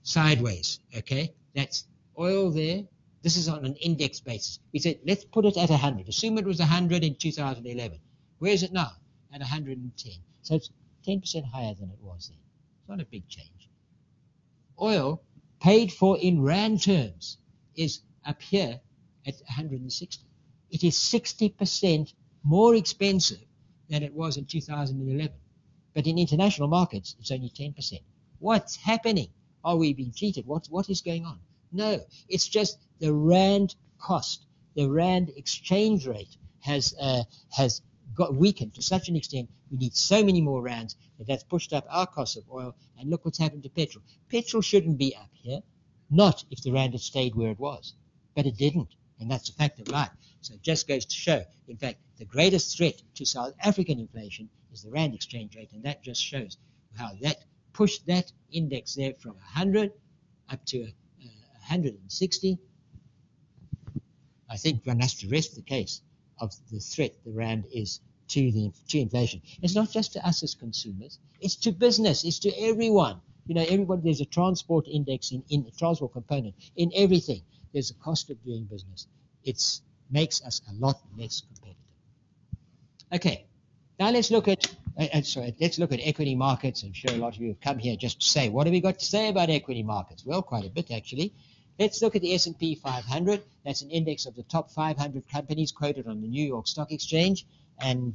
sideways, okay? That's oil there. This is on an index basis. We said, let's put it at 100. Assume it was 100 in 2011. Where is it now? At 110. So it's 10% higher than it was then. It's not a big change. Oil paid for in rand terms is up here at 160. It is 60% more expensive than it was in 2011. But in international markets, it's only 10%. What's happening? Are we being cheated? What is going on? No, it's just the rand cost. The rand exchange rate has got weakened to such an extent we need so many more rands that that's pushed up our cost of oil. And look what's happened to petrol. Petrol shouldn't be up here, not if the rand had stayed where it was. But it didn't, and that's a fact of life. So it just goes to show, in fact, the greatest threat to South African inflation is the rand exchange rate, and that just shows how that pushed that index there from 100 up to 160. I think one has to rest the case of the threat the rand is to inflation. It's not just to us as consumers, it's to business, it's to everyone. You know, everybody, there's a transport index in a transport component in everything. There's a cost of doing business. It makes us a lot less competitive. Okay, now let's look at equity markets. I'm sure a lot of you have come here just to say, what have we got to say about equity markets? Well, quite a bit actually. Let's look at the S&P 500. That's an index of the top 500 companies quoted on the New York Stock Exchange. And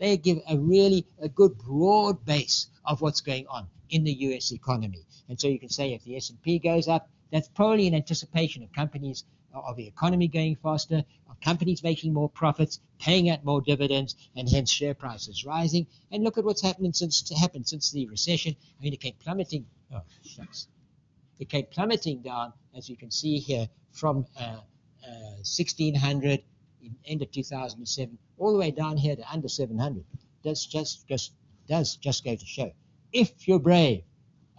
they give a good broad base of what's going on in the US economy. And so you can say if the S&P goes up, that's probably in anticipation of companies, of the economy going faster, of companies making more profits, paying out more dividends, and hence share prices rising. And look at what's happened since the recession. I mean, it came plummeting. Oh, shucks. It came plummeting down, as you can see here, from 1,600 in end of 2007 all the way down here to under 700. That's just go to show. If you're brave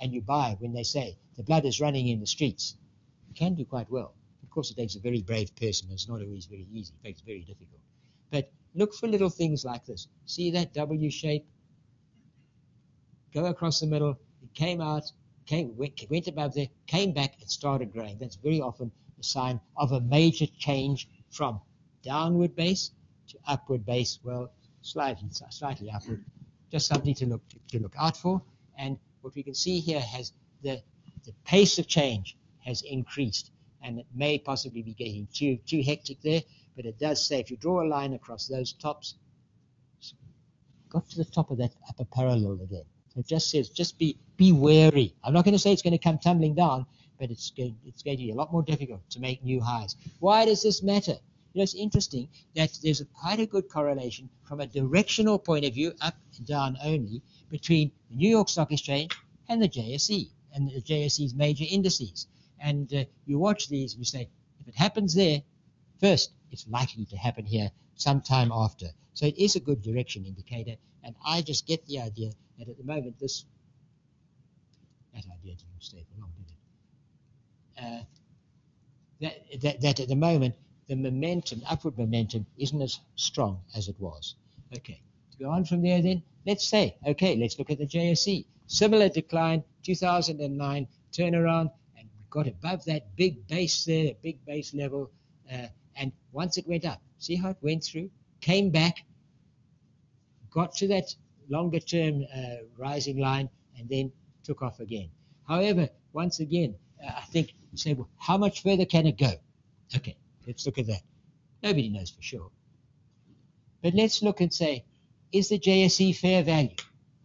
and you buy when they say the blood is running in the streets, you can do quite well. Of course, it takes a very brave person. It's not always very easy. In fact, it's very difficult. But look for little things like this. See that W shape? Go across the middle. It came out. Went above there, came back and started growing. That's very often a sign of a major change from downward base to upward base. Well, slightly upward. Just something to look out for. And what we can see here has the pace of change has increased, and it may possibly be getting too hectic there. But it does say if you draw a line across those tops, got to the top of that upper parallel again. It just says, just be wary. I'm not going to say it's going to come tumbling down, but it's going to be a lot more difficult to make new highs. Why does this matter? You know, it's interesting that there's quite a good correlation from a directional point of view, up and down only, between the New York Stock Exchange and the JSE, and the JSE's major indices. And you watch these and you say, if it happens there first, it's likely to happen here sometime after. So it is a good direction indicator, and I just get the idea that at the moment that idea didn't stay for long, did it? That at the moment the momentum, upward momentum, isn't as strong as it was. Okay, to go on from there then, let's look at the JSE. Similar decline, 2009 turnaround, and we got above that big base there, that big base level, and once it went up, see how it went through, came back, got to that longer-term rising line, and then took off again. However, once again, I think you say, well, how much further can it go? Okay, let's look at that. Nobody knows for sure. But let's look and say, is the JSE fair value?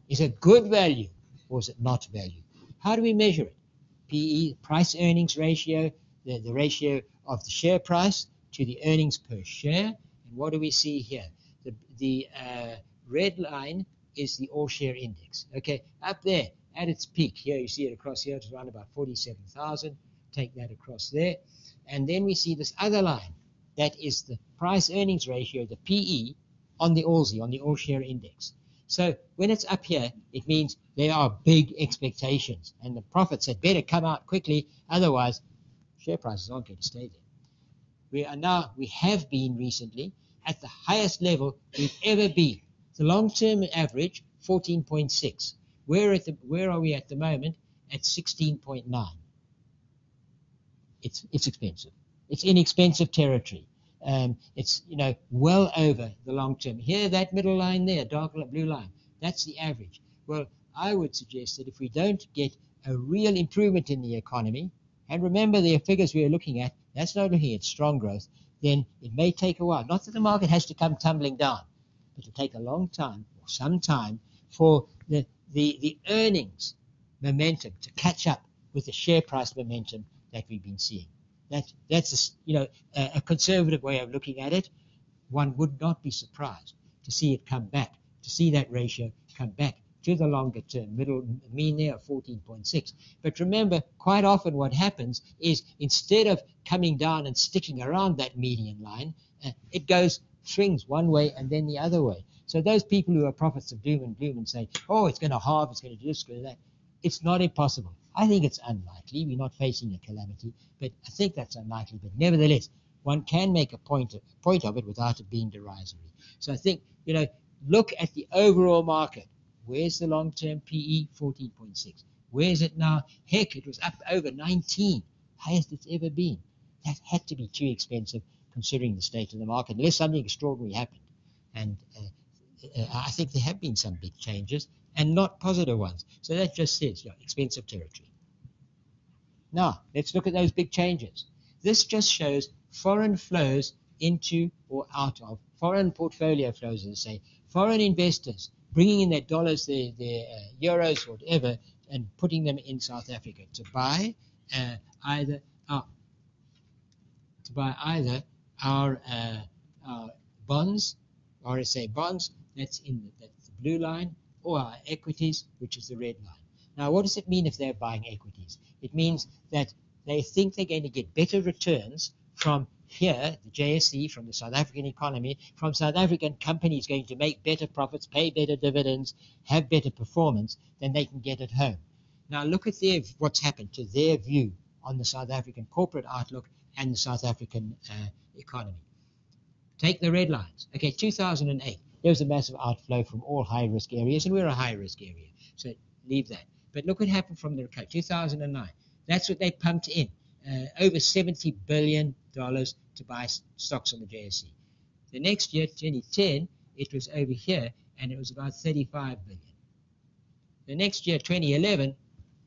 Is it good value, or is it not value? How do we measure it? PE, price earnings ratio, the ratio of the share price to the earnings per share. And what do we see here? The red line is the all-share index. Okay, up there at its peak, here you see it across here, it's around about 47,000. Take that across there. And then we see this other line, that is the price earnings ratio, the PE, on the Aussie, on the All Share Index. So when it's up here, it means there are big expectations, and the profits had better come out quickly, otherwise share prices aren't going to stay there. We have been recently at the highest level we've ever been. The long-term average, 14.6. Where are we at the moment? At 16.9. It's expensive. It's inexpensive territory. It's, you know, well over the long term. Here, that middle line there, dark blue line, that's the average. Well, I would suggest that if we don't get a real improvement in the economy, and remember the figures we are looking at, that's not looking at strong growth, then it may take a while. Not that the market has to come tumbling down, but it'll take a long time or some time for the earnings momentum to catch up with the share price momentum that we've been seeing. That's you know, a conservative way of looking at it. One would not be surprised to see it come back, to see that ratio come back to the longer term middle mean there of 14.6. But remember, quite often what happens is instead of coming down and sticking around that median line, it swings one way and then the other way. So those people who are prophets of doom and say, oh, it's going to halve, it's going to do this, it's going to do that, it's not impossible. I think it's unlikely. We're not facing a calamity, but I think that's unlikely. But nevertheless, one can make a point of it without it being derisory. So I think, you know, look at the overall market. Where's the long-term PE? 14.6. Where's it now? Heck, it was up over 19, highest it's ever been. That had to be too expensive considering the state of the market, unless something extraordinary happened. And I think there have been some big changes, and not positive ones. So that just says, you know, expensive territory. Now, let's look at those big changes. This just shows foreign flows into or out of, foreign portfolio flows, as they say, foreign investors bringing in their dollars, their euros, whatever, and putting them in South Africa to buy either our bonds, RSA bonds, that's the blue line, or our equities, which is the red line. Now, what does it mean if they're buying equities? It means that they think they're going to get better returns from here, the JSE, from the South African economy, from South African companies going to make better profits, pay better dividends, have better performance than they can get at home. Now, look at what's happened to their view on the South African corporate outlook and the South African economy. Take the red lines. Okay, 2008. There was a massive outflow from all high-risk areas, and we're a high-risk area, so leave that. But look what happened from the recovery, 2009. That's what they pumped in, over $70 billion to buy stocks on the JSE. The next year, 2010, it was over here, and it was about $35 billion. The next year, 2011,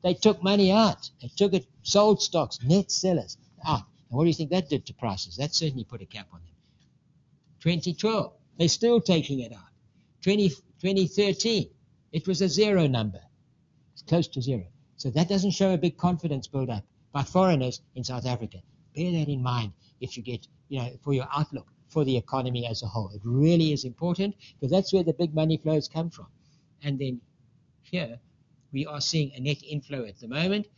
they took money out. They took it, sold stocks, net sellers out. And what do you think that did to prices? That certainly put a cap on them. 2012. They're still taking it out. 2013, it was a zero number. It's close to zero. So that doesn't show a big confidence build-up by foreigners in South Africa. Bear that in mind if you get, you know, for your outlook for the economy as a whole. It really is important because that's where the big money flows come from. And then here, we are seeing a net inflow at the moment.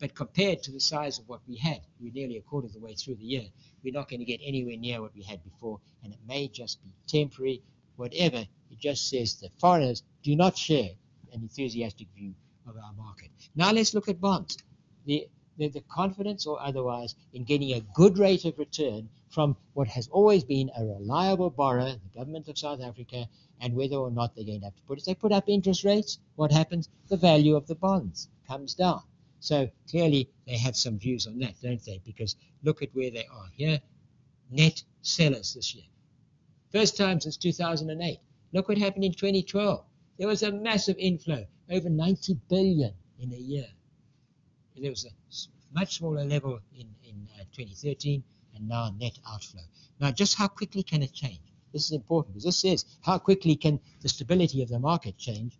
But compared to the size of what we had, we're nearly a quarter of the way through the year. We're not going to get anywhere near what we had before, and it may just be temporary. Whatever, it just says that foreigners do not share an enthusiastic view of our market. Now let's look at bonds. The confidence or otherwise in getting a good rate of return from what has always been a reliable borrower, the government of South Africa, and whether or not they're going to have to put it. If they put up interest rates, what happens? The value of the bonds comes down. So clearly they have some views on that, don't they? Because look at where they are here. Net sellers this year. First time since 2008. Look what happened in 2012. There was a massive inflow, over 90 billion in a year. There was a much smaller level in 2013, and now net outflow. Now, just how quickly can it change? This is important because this says how quickly can the stability of the market change.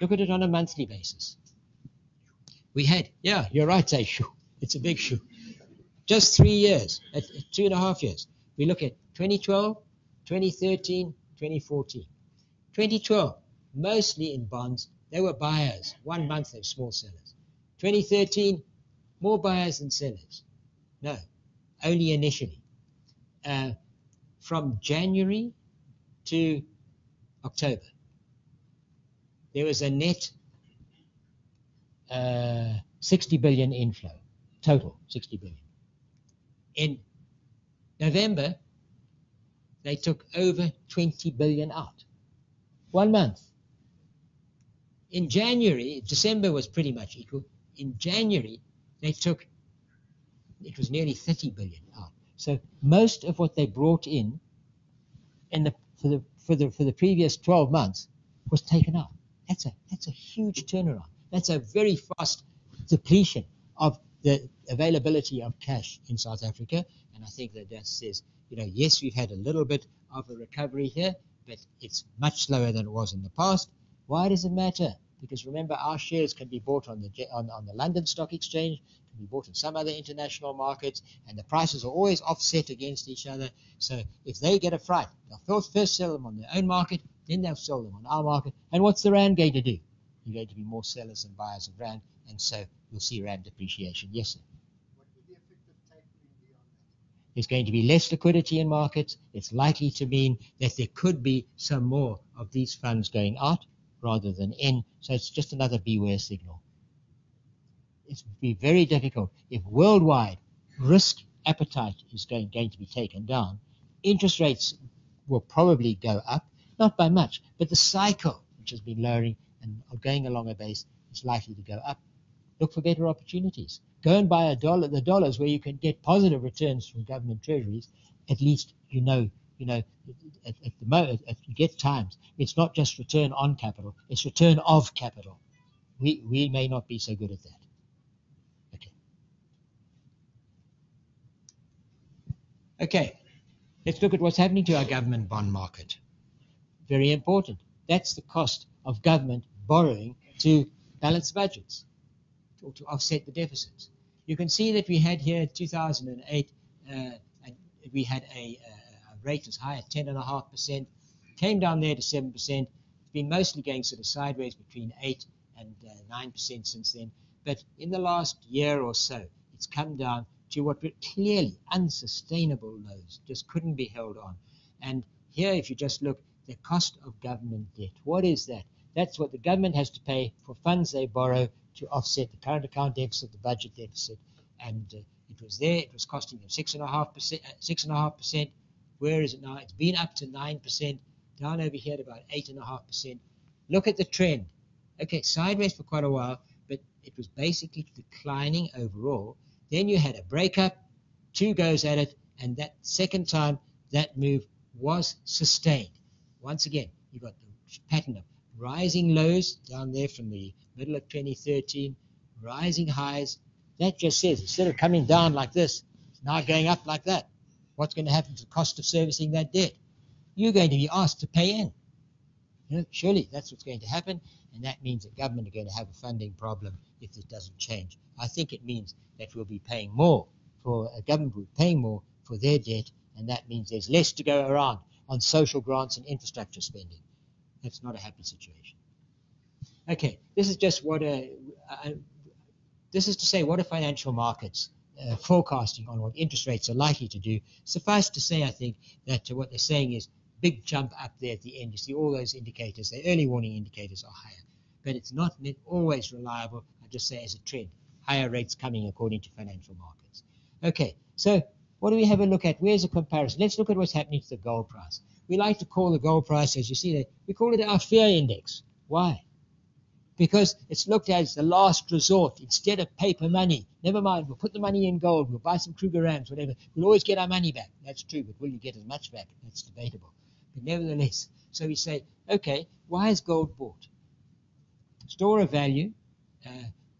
Look at it on a monthly basis. We had, yeah, you're right, say, shoo. It's a big shoo. Just 3 years, at 2.5 years. We look at 2012, 2013, 2014. 2012, mostly in bonds. They were buyers. 1 month they were small sellers. 2013, more buyers than sellers. No, only initially. From January to October, there was a net 60 billion inflow, total 60 billion. In November, they took over 20 billion out. 1 month. In January, December was pretty much equal. In January, they took, it was nearly 30 billion out. So most of what they brought for the previous 12 months was taken out. That's a huge turnaround. That's a very fast depletion of the availability of cash in South Africa. And I think that says, you know, yes, we've had a little bit of a recovery here, but it's much slower than it was in the past. Why does it matter? Because remember, our shares can be bought on the London Stock Exchange, can be bought in some other international markets, and the prices are always offset against each other. So if they get a fright, they'll first sell them on their own market, then they'll sell them on our market. And what's the rand going to do? You're going to be more sellers than buyers of rand, and so you'll see rand depreciation. Yes, sir. What would the effective take be on that? There's going to be less liquidity in markets. It's likely to mean that there could be some more of these funds going out rather than in. So it's just another beware signal. It would be very difficult if worldwide risk appetite is going to be taken down. Interest rates will probably go up, not by much, but the cycle, which has been lowering and going along a base, is likely to go up. Look for better opportunities. Go and buy the dollars where you can get positive returns from government treasuries. At least you know at the moment, you get times. It's not just return on capital; it's return of capital. We may not be so good at that. Okay, let's look at what's happening to our government bond market. Very important. That's the cost of government borrowing to balance budgets or to offset the deficits. You can see that we had here 2008, we had a rate as high as 10.5%, came down there to 7%. It's been mostly going sort of sideways between 8 and 9% since then. But in the last year or so, it's come down to what were clearly unsustainable lows, just couldn't be held on. And here, if you just look, the cost of government debt, what is that? That's what the government has to pay for funds they borrow to offset the current account deficit, the budget deficit. And it was there, it was costing them 6.5%. Where is it now? It's been up to 9%, down over here at about 8.5%. Look at the trend. Okay, sideways for quite a while, but it was basically declining overall. Then you had a breakup, two goes at it, and that second time, that move was sustained. Once again, you've got the pattern of rising lows down there from the middle of 2013, rising highs. That just says, instead of coming down like this, it's now going up like that. What's going to happen to the cost of servicing that debt? You're going to be asked to pay in. You know, surely that's what's going to happen, and that means that government are going to have a funding problem if this doesn't change. I think it means that we'll be paying more for government will be paying more for their debt, and that means there's less to go around on social grants and infrastructure spending. That's not a happy situation. Okay, this is just what this is to say what are financial markets forecasting on what interest rates are likely to do. Suffice to say, I think that what they're saying is big jump up there at the end. You see all those indicators, the early warning indicators are higher, but it's not always reliable. I just say as a trend, higher rates coming according to financial markets. Okay, so what do we have a look at? Where's the comparison? Let's look at what's happening to the gold price. We like to call the gold price, as you see there, we call it our fear index. Why? Because it's looked at as the last resort instead of paper money. Never mind, we'll put the money in gold, we'll buy some Kruger Rams, whatever. We'll always get our money back. That's true, but will you get as much back? That's debatable. But nevertheless, so we say, okay, why is gold bought? Store of value,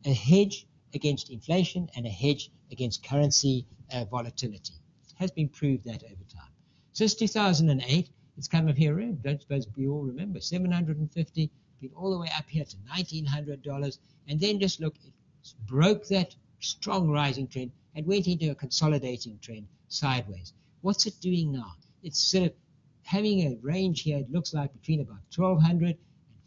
a hedge against inflation, and a hedge against currency volatility. It has been proved that over time. Since 2008, it's come up here, I don't suppose we all remember, $750, been all the way up here to $1,900, and then just look, it broke that strong rising trend and went into a consolidating trend sideways. What's it doing now? It's sort of having a range here, it looks like between about 1,200 and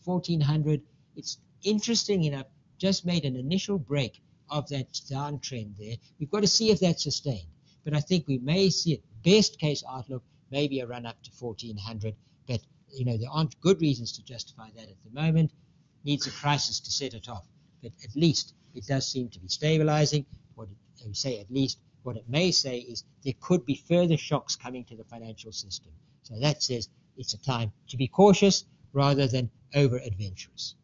1,400. It's interesting enough, just made an initial break of that downtrend there. We've got to see if that's sustained. But I think we may see it. Best case outlook, maybe a run up to 1,400. But, you know, there aren't good reasons to justify that at the moment. Needs a crisis to set it off. But at least it does seem to be stabilizing. What we say at least, what it may say is there could be further shocks coming to the financial system. So that says it's a time to be cautious rather than over-adventurous.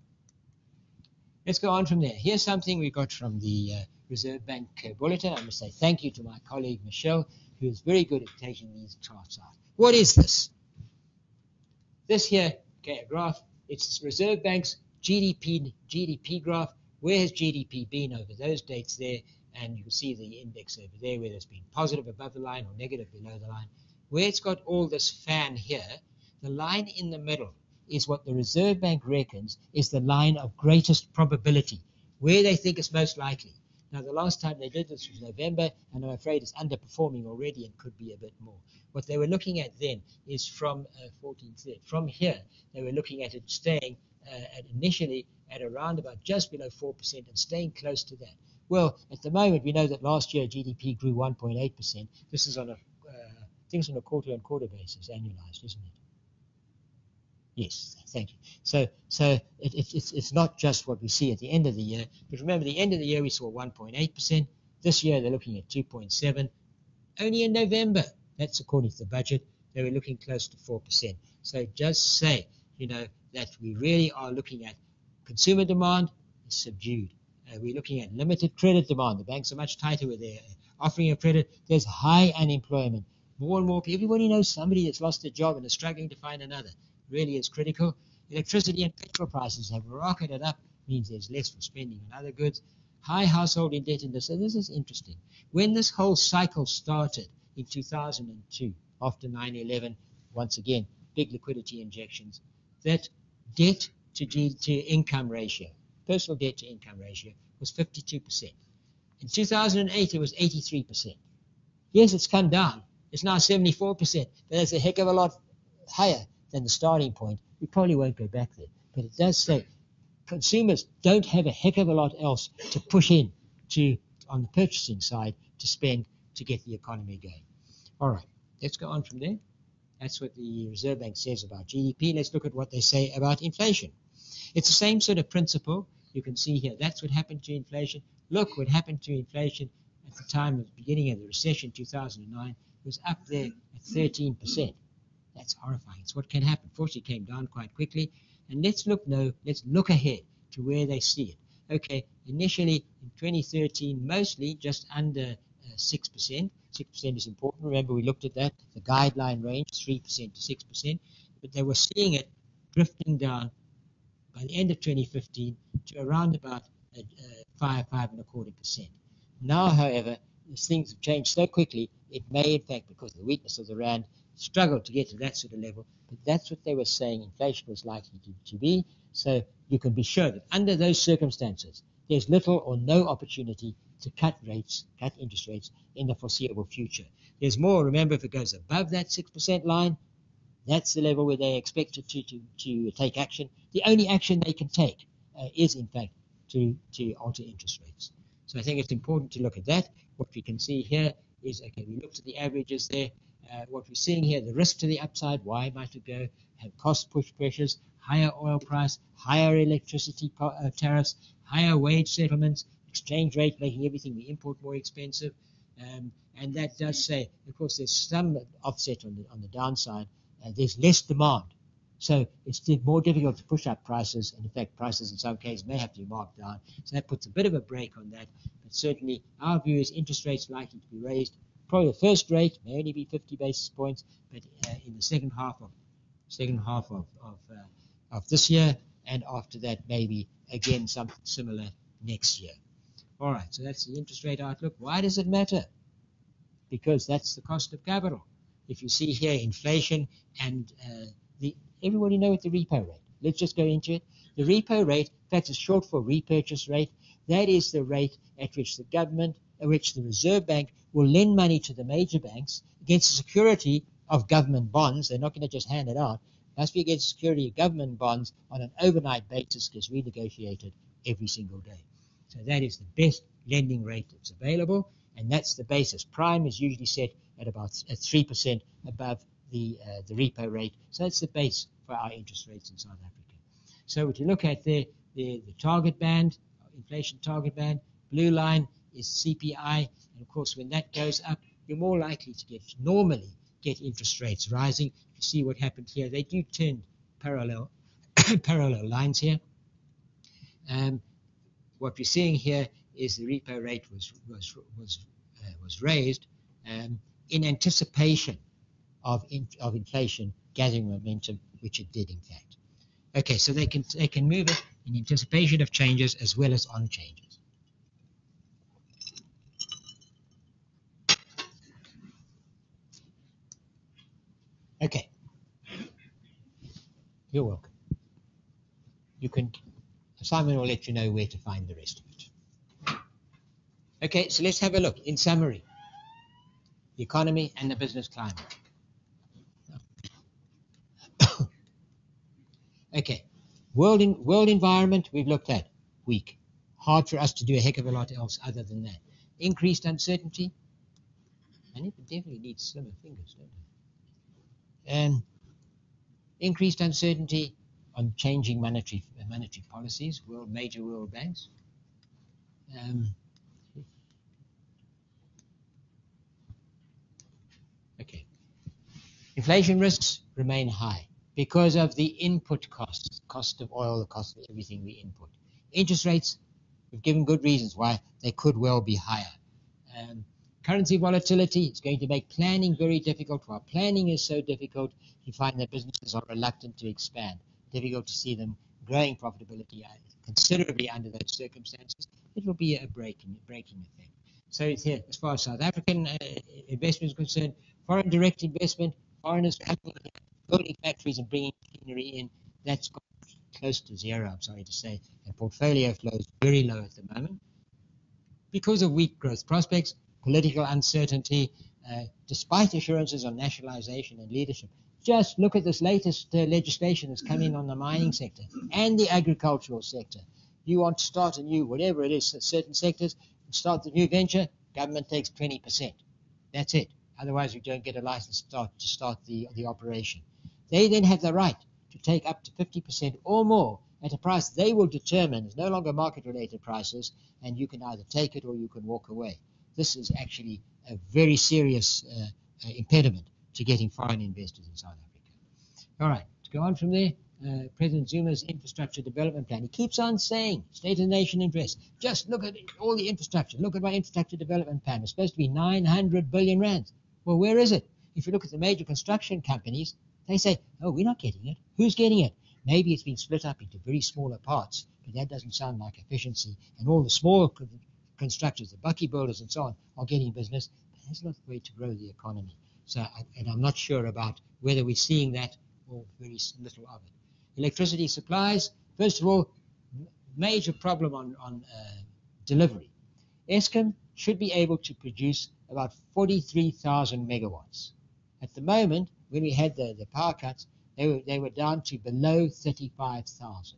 Let's go on from there. Here's something we got from the Reserve Bank Bulletin. I must say thank you to my colleague, Michelle, who is very good at taking these charts out. What is this? This here, okay, a graph. It's Reserve Bank's GDP graph. Where has GDP been over those dates there? And you'll see the index over there, whether it's been positive above the line or negative below the line. Where it's got all this fan here, the line in the middle is what the Reserve Bank reckons is the line of greatest probability, where they think it's most likely. Now, the last time they did this was November, and I'm afraid it's underperforming already and could be a bit more. What they were looking at then is from 14th. From here, they were looking at it staying initially at around about just below 4% and staying close to that. Well, at the moment, we know that last year GDP grew 1.8%. This is on a things on a quarter-on-quarter basis, annualized, isn't it? Yes, thank you. So it's not just what we see at the end of the year, but remember, the end of the year we saw 1.8%. This year they're looking at 2.7%. Only in November, that's according to the budget, they were looking close to 4%. So just say, you know, that we really are looking at consumer demand is subdued. We're looking at limited credit demand. The banks are much tighter with their offering of credit. There's high unemployment. More and more, everybody knows somebody that's lost a job and is struggling to find another. Really is critical. Electricity and petrol prices have rocketed up, means there's less for spending on other goods. High household indebtedness. So this is interesting. When this whole cycle started in 2002, after 9/11, once again, big liquidity injections, that debt to income ratio, personal debt to income ratio, was 52%. In 2008, it was 83%. Yes, it's come down. It's now 74%, but that's a heck of a lot higher than the starting point. We probably won't go back there. But it does say consumers don't have a heck of a lot else to push in to on the purchasing side to spend to get the economy going. All right, let's go on from there. That's what the Reserve Bank says about GDP. Let's look at what they say about inflation. It's the same sort of principle. You can see here, that's what happened to inflation. Look what happened to inflation at the time of the beginning of the recession, 2009. Was up there at 13%. That's horrifying. It's what can happen. Fortunately, it came down quite quickly. And let's look ahead to where they see it. Okay, initially in 2013, mostly just under 6%. 6% is important. Remember, we looked at that. The guideline range, 3% to 6%. But they were seeing it drifting down by the end of 2015 to around about 5.25%. Now, however, things have changed so quickly, it may, in fact, because of the weakness of the rand, struggle to get to that sort of level. But that's what they were saying inflation was likely to be. So you can be sure that under those circumstances, there's little or no opportunity to cut rates, cut interest rates in the foreseeable future. There's more. Remember, if it goes above that 6% line, that's the level where they expect to take action. The only action they can take is, in fact, to alter interest rates. So I think it's important to look at that. What we can see here is, okay, we looked at the averages there. What we're seeing here, the risk to the upside, why might it go? Have cost push pressures, higher oil price, higher electricity tariffs, higher wage settlements, exchange rate making everything we import more expensive. And that does say, of course, there's some offset on the downside. There's less demand. So it's more difficult to push up prices, and in fact prices in some cases may have to be marked down. So that puts a bit of a break on that. But certainly our view is interest rates likely to be raised. Probably the first rate may only be 50 basis points, but in the second half of this year, and after that maybe again something similar next year. All right, so that's the interest rate outlook. Why does it matter? Because that's the cost of capital. If you see here inflation and everybody knows the repo rate. Let's just go into it. The repo rate, that's short for repurchase rate. That is the rate at which the government, at which the Reserve Bank will lend money to the major banks against the security of government bonds. They're not going to just hand it out. It must be against security of government bonds on an overnight basis because we negotiate it every single day. So that is the best lending rate that's available, and that's the basis. Prime is usually set at about 3% above the repo rate, so that's the base for our interest rates in South Africa. So what you look at there, the target band, inflation target band, blue line is CPI, and of course when that goes up, you're more likely to normally get interest rates rising. You see what happened here. They do tend parallel, parallel lines here. What we're seeing here is the repo rate was raised in anticipation of inflation gathering momentum, which it did in fact. Okay, so they can move it in anticipation of changes as well as on changes. Okay. You're welcome. You can. Simon will let you know where to find the rest of it. Okay, so let's have a look. In summary, the economy and the business climate. Okay, world environment we've looked at, weak. Hard for us to do a heck of a lot else other than that. Increased uncertainty. And it definitely needs slimmer fingers, don't it? Increased uncertainty on changing monetary policies, major world banks. Okay. Inflation risks remain high because of the input costs, cost of oil, the cost of everything we input. Interest rates, we've given good reasons why they could well be higher. Currency volatility is going to make planning very difficult. While planning is so difficult, you find that businesses are reluctant to expand. Difficult to see them growing profitability considerably under those circumstances. It will be a breaking effect. So it's here, as far as South African investment is concerned, foreign direct investment, foreigners coming in, building factories and bringing machinery in, that's got close to zero, I'm sorry to say, and portfolio flows very low at the moment. Because of weak growth prospects, political uncertainty, despite assurances on nationalization and leadership. Just look at this latest legislation that's come in on the mining sector and the agricultural sector. You want to start a new, whatever it is, certain sectors, and start the new venture, government takes 20%. That's it. Otherwise, you don't get a license to start the operation. They then have the right to take up to 50% or more at a price they will determine. It's no longer market-related prices, and you can either take it or you can walk away. This is actually a very serious impediment to getting foreign investors in South Africa. All right, to go on from there, President Zuma's infrastructure development plan. He keeps on saying, state and nation interest. Just look at it, all the infrastructure. Look at my infrastructure development plan. It's supposed to be 900 billion rands. Well, where is it? If you look at the major construction companies, they say, oh, we're not getting it. Who's getting it? Maybe it's been split up into very smaller parts, but that doesn't sound like efficiency. And all the small constructors, the bucky builders and so on, are getting business. But that's not the way to grow the economy. So, and I'm not sure about whether we're seeing that or very little of it. Electricity supplies, first of all, major problem on delivery. Eskom should be able to produce about 43,000 megawatts. At the moment, when we had the power cuts, they were down to below 35,000,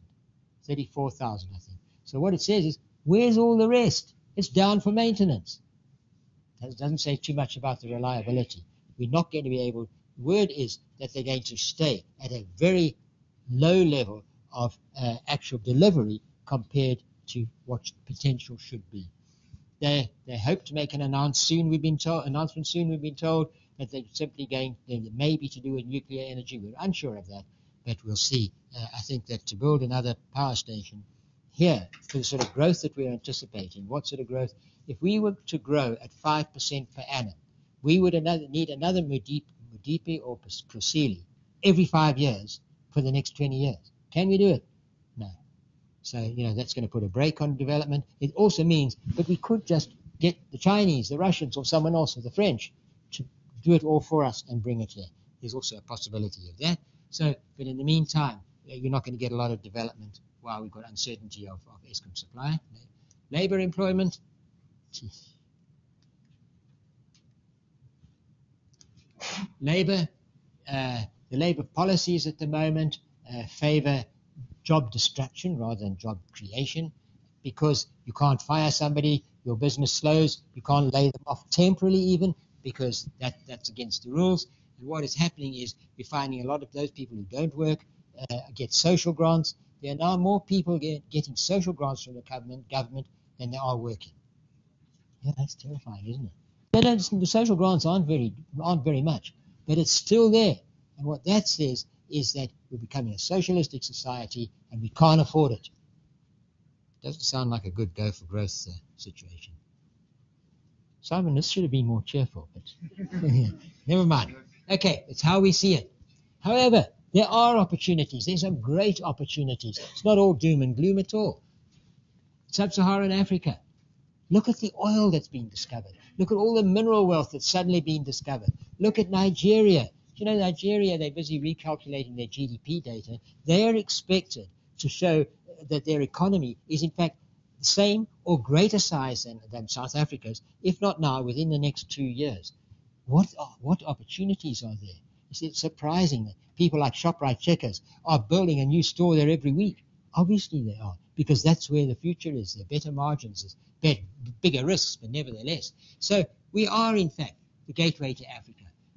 34,000, I think. So what it says is, where's all the rest? It's down for maintenance. That doesn't say too much about the reliability. We're not going to be able, the word is that they're going to stay at a very low level of actual delivery compared to what potential should be. They hope to make an announcement soon, we've been told, that they're simply going, maybe to do with nuclear energy. We're unsure of that, but we'll see. I think that to build another power station here, for the sort of growth that we're anticipating, what sort of growth? If we were to grow at 5% per annum, we would need another Mudipi or Prosili every 5 years for the next 20 years. Can we do it? No. So, you know, that's going to put a brake on development. It also means that we could just get the Chinese, the Russians, or someone else, or the French, to do it all for us and bring it here. There's also a possibility of that. So, but in the meantime, you're not going to get a lot of development while we've got uncertainty of Eskom supply. Labour employment. Jeez. Labour, the Labour policies at the moment favour job destruction rather than job creation, because you can't fire somebody, your business slows, you can't lay them off temporarily even, because that's against the rules. And what is happening is we're finding a lot of those people who don't work get social grants. There are now more people getting social grants from the government than there are working. Yeah, that's terrifying, isn't it? The social grants aren't very much, but it's still there. And what that says is that we're becoming a socialistic society and we can't afford it. Doesn't sound like a good go for growth situation. Simon, this should have been more cheerful, but never mind. Okay, it's how we see it. However, there are opportunities. There's some great opportunities. It's not all doom and gloom at all. Sub-Saharan Africa. Look at the oil that's been discovered. Look at all the mineral wealth that's suddenly been discovered. Look at Nigeria. You know, Nigeria, they're busy recalculating their GDP data. They are expected to show that their economy is, in fact, the same or greater size than South Africa's, if not now, within the next 2 years. What opportunities are there? It's surprising that people like ShopRite Checkers are building a new store there every week. Obviously they are, because that's where the future is. There are better margins, there's bigger risks, but nevertheless. So we are, in fact, the gateway to Africa.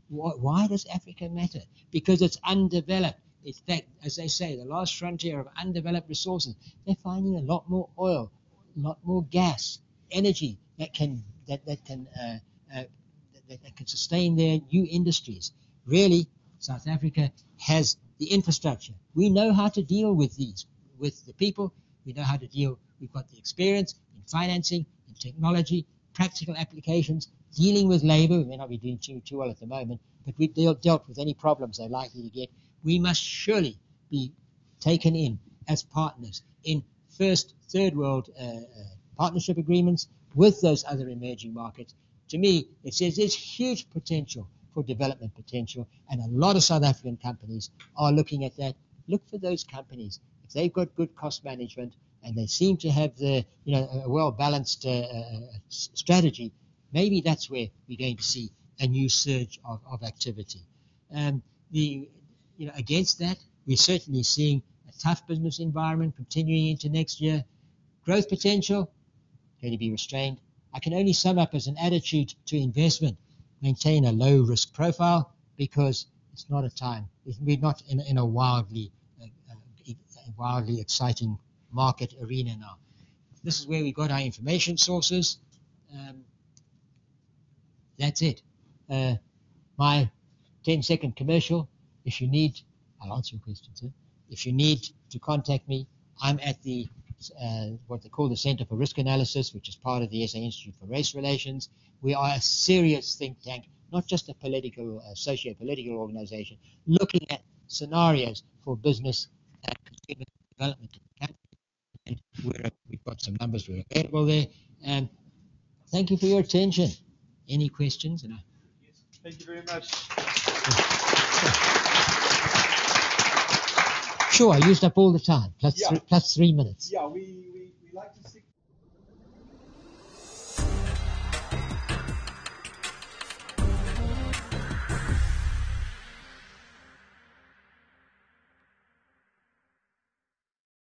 Why does Africa matter? Because it's undeveloped. In fact, as they say, the last frontier of undeveloped resources. They're finding a lot more oil, a lot more gas, energy that can sustain their new industries. Really, South Africa has the infrastructure. We know how to deal with these, with the people. We know how to deal. We've got the experience in financing, in technology, practical applications, dealing with labor. We may not be doing too well at the moment, but we've dealt with any problems they're likely to get. We must surely be taken in as partners in third world partnership agreements with those other emerging markets. To me, it says there's huge potential for development potential, and a lot of South African companies are looking at that. Look for those companies. If they've got good cost management and they seem to have a well-balanced strategy, maybe that's where we're going to see a new surge of activity. Against that, we're certainly seeing a tough business environment continuing into next year. Growth potential, going to be restrained. I can only sum up as an attitude to investment. Maintain a low risk profile, because it's not a time. We're not in a wildly exciting market arena now. This is where we got our information sources. That's it. My 10-second commercial. If you need, I'll answer your question too. If you need to contact me, I'm at the what they call the Center for Risk Analysis, which is part of the SA Institute for Race Relations. We are a serious think tank, not just a political, socio-political organization, looking at scenarios for business and consumer development. And we've got some numbers we're available there. And thank you for your attention. Any questions? No. Yes, thank you very much. Sure, I used up all the time, plus 3 minutes. Yeah, we like to stick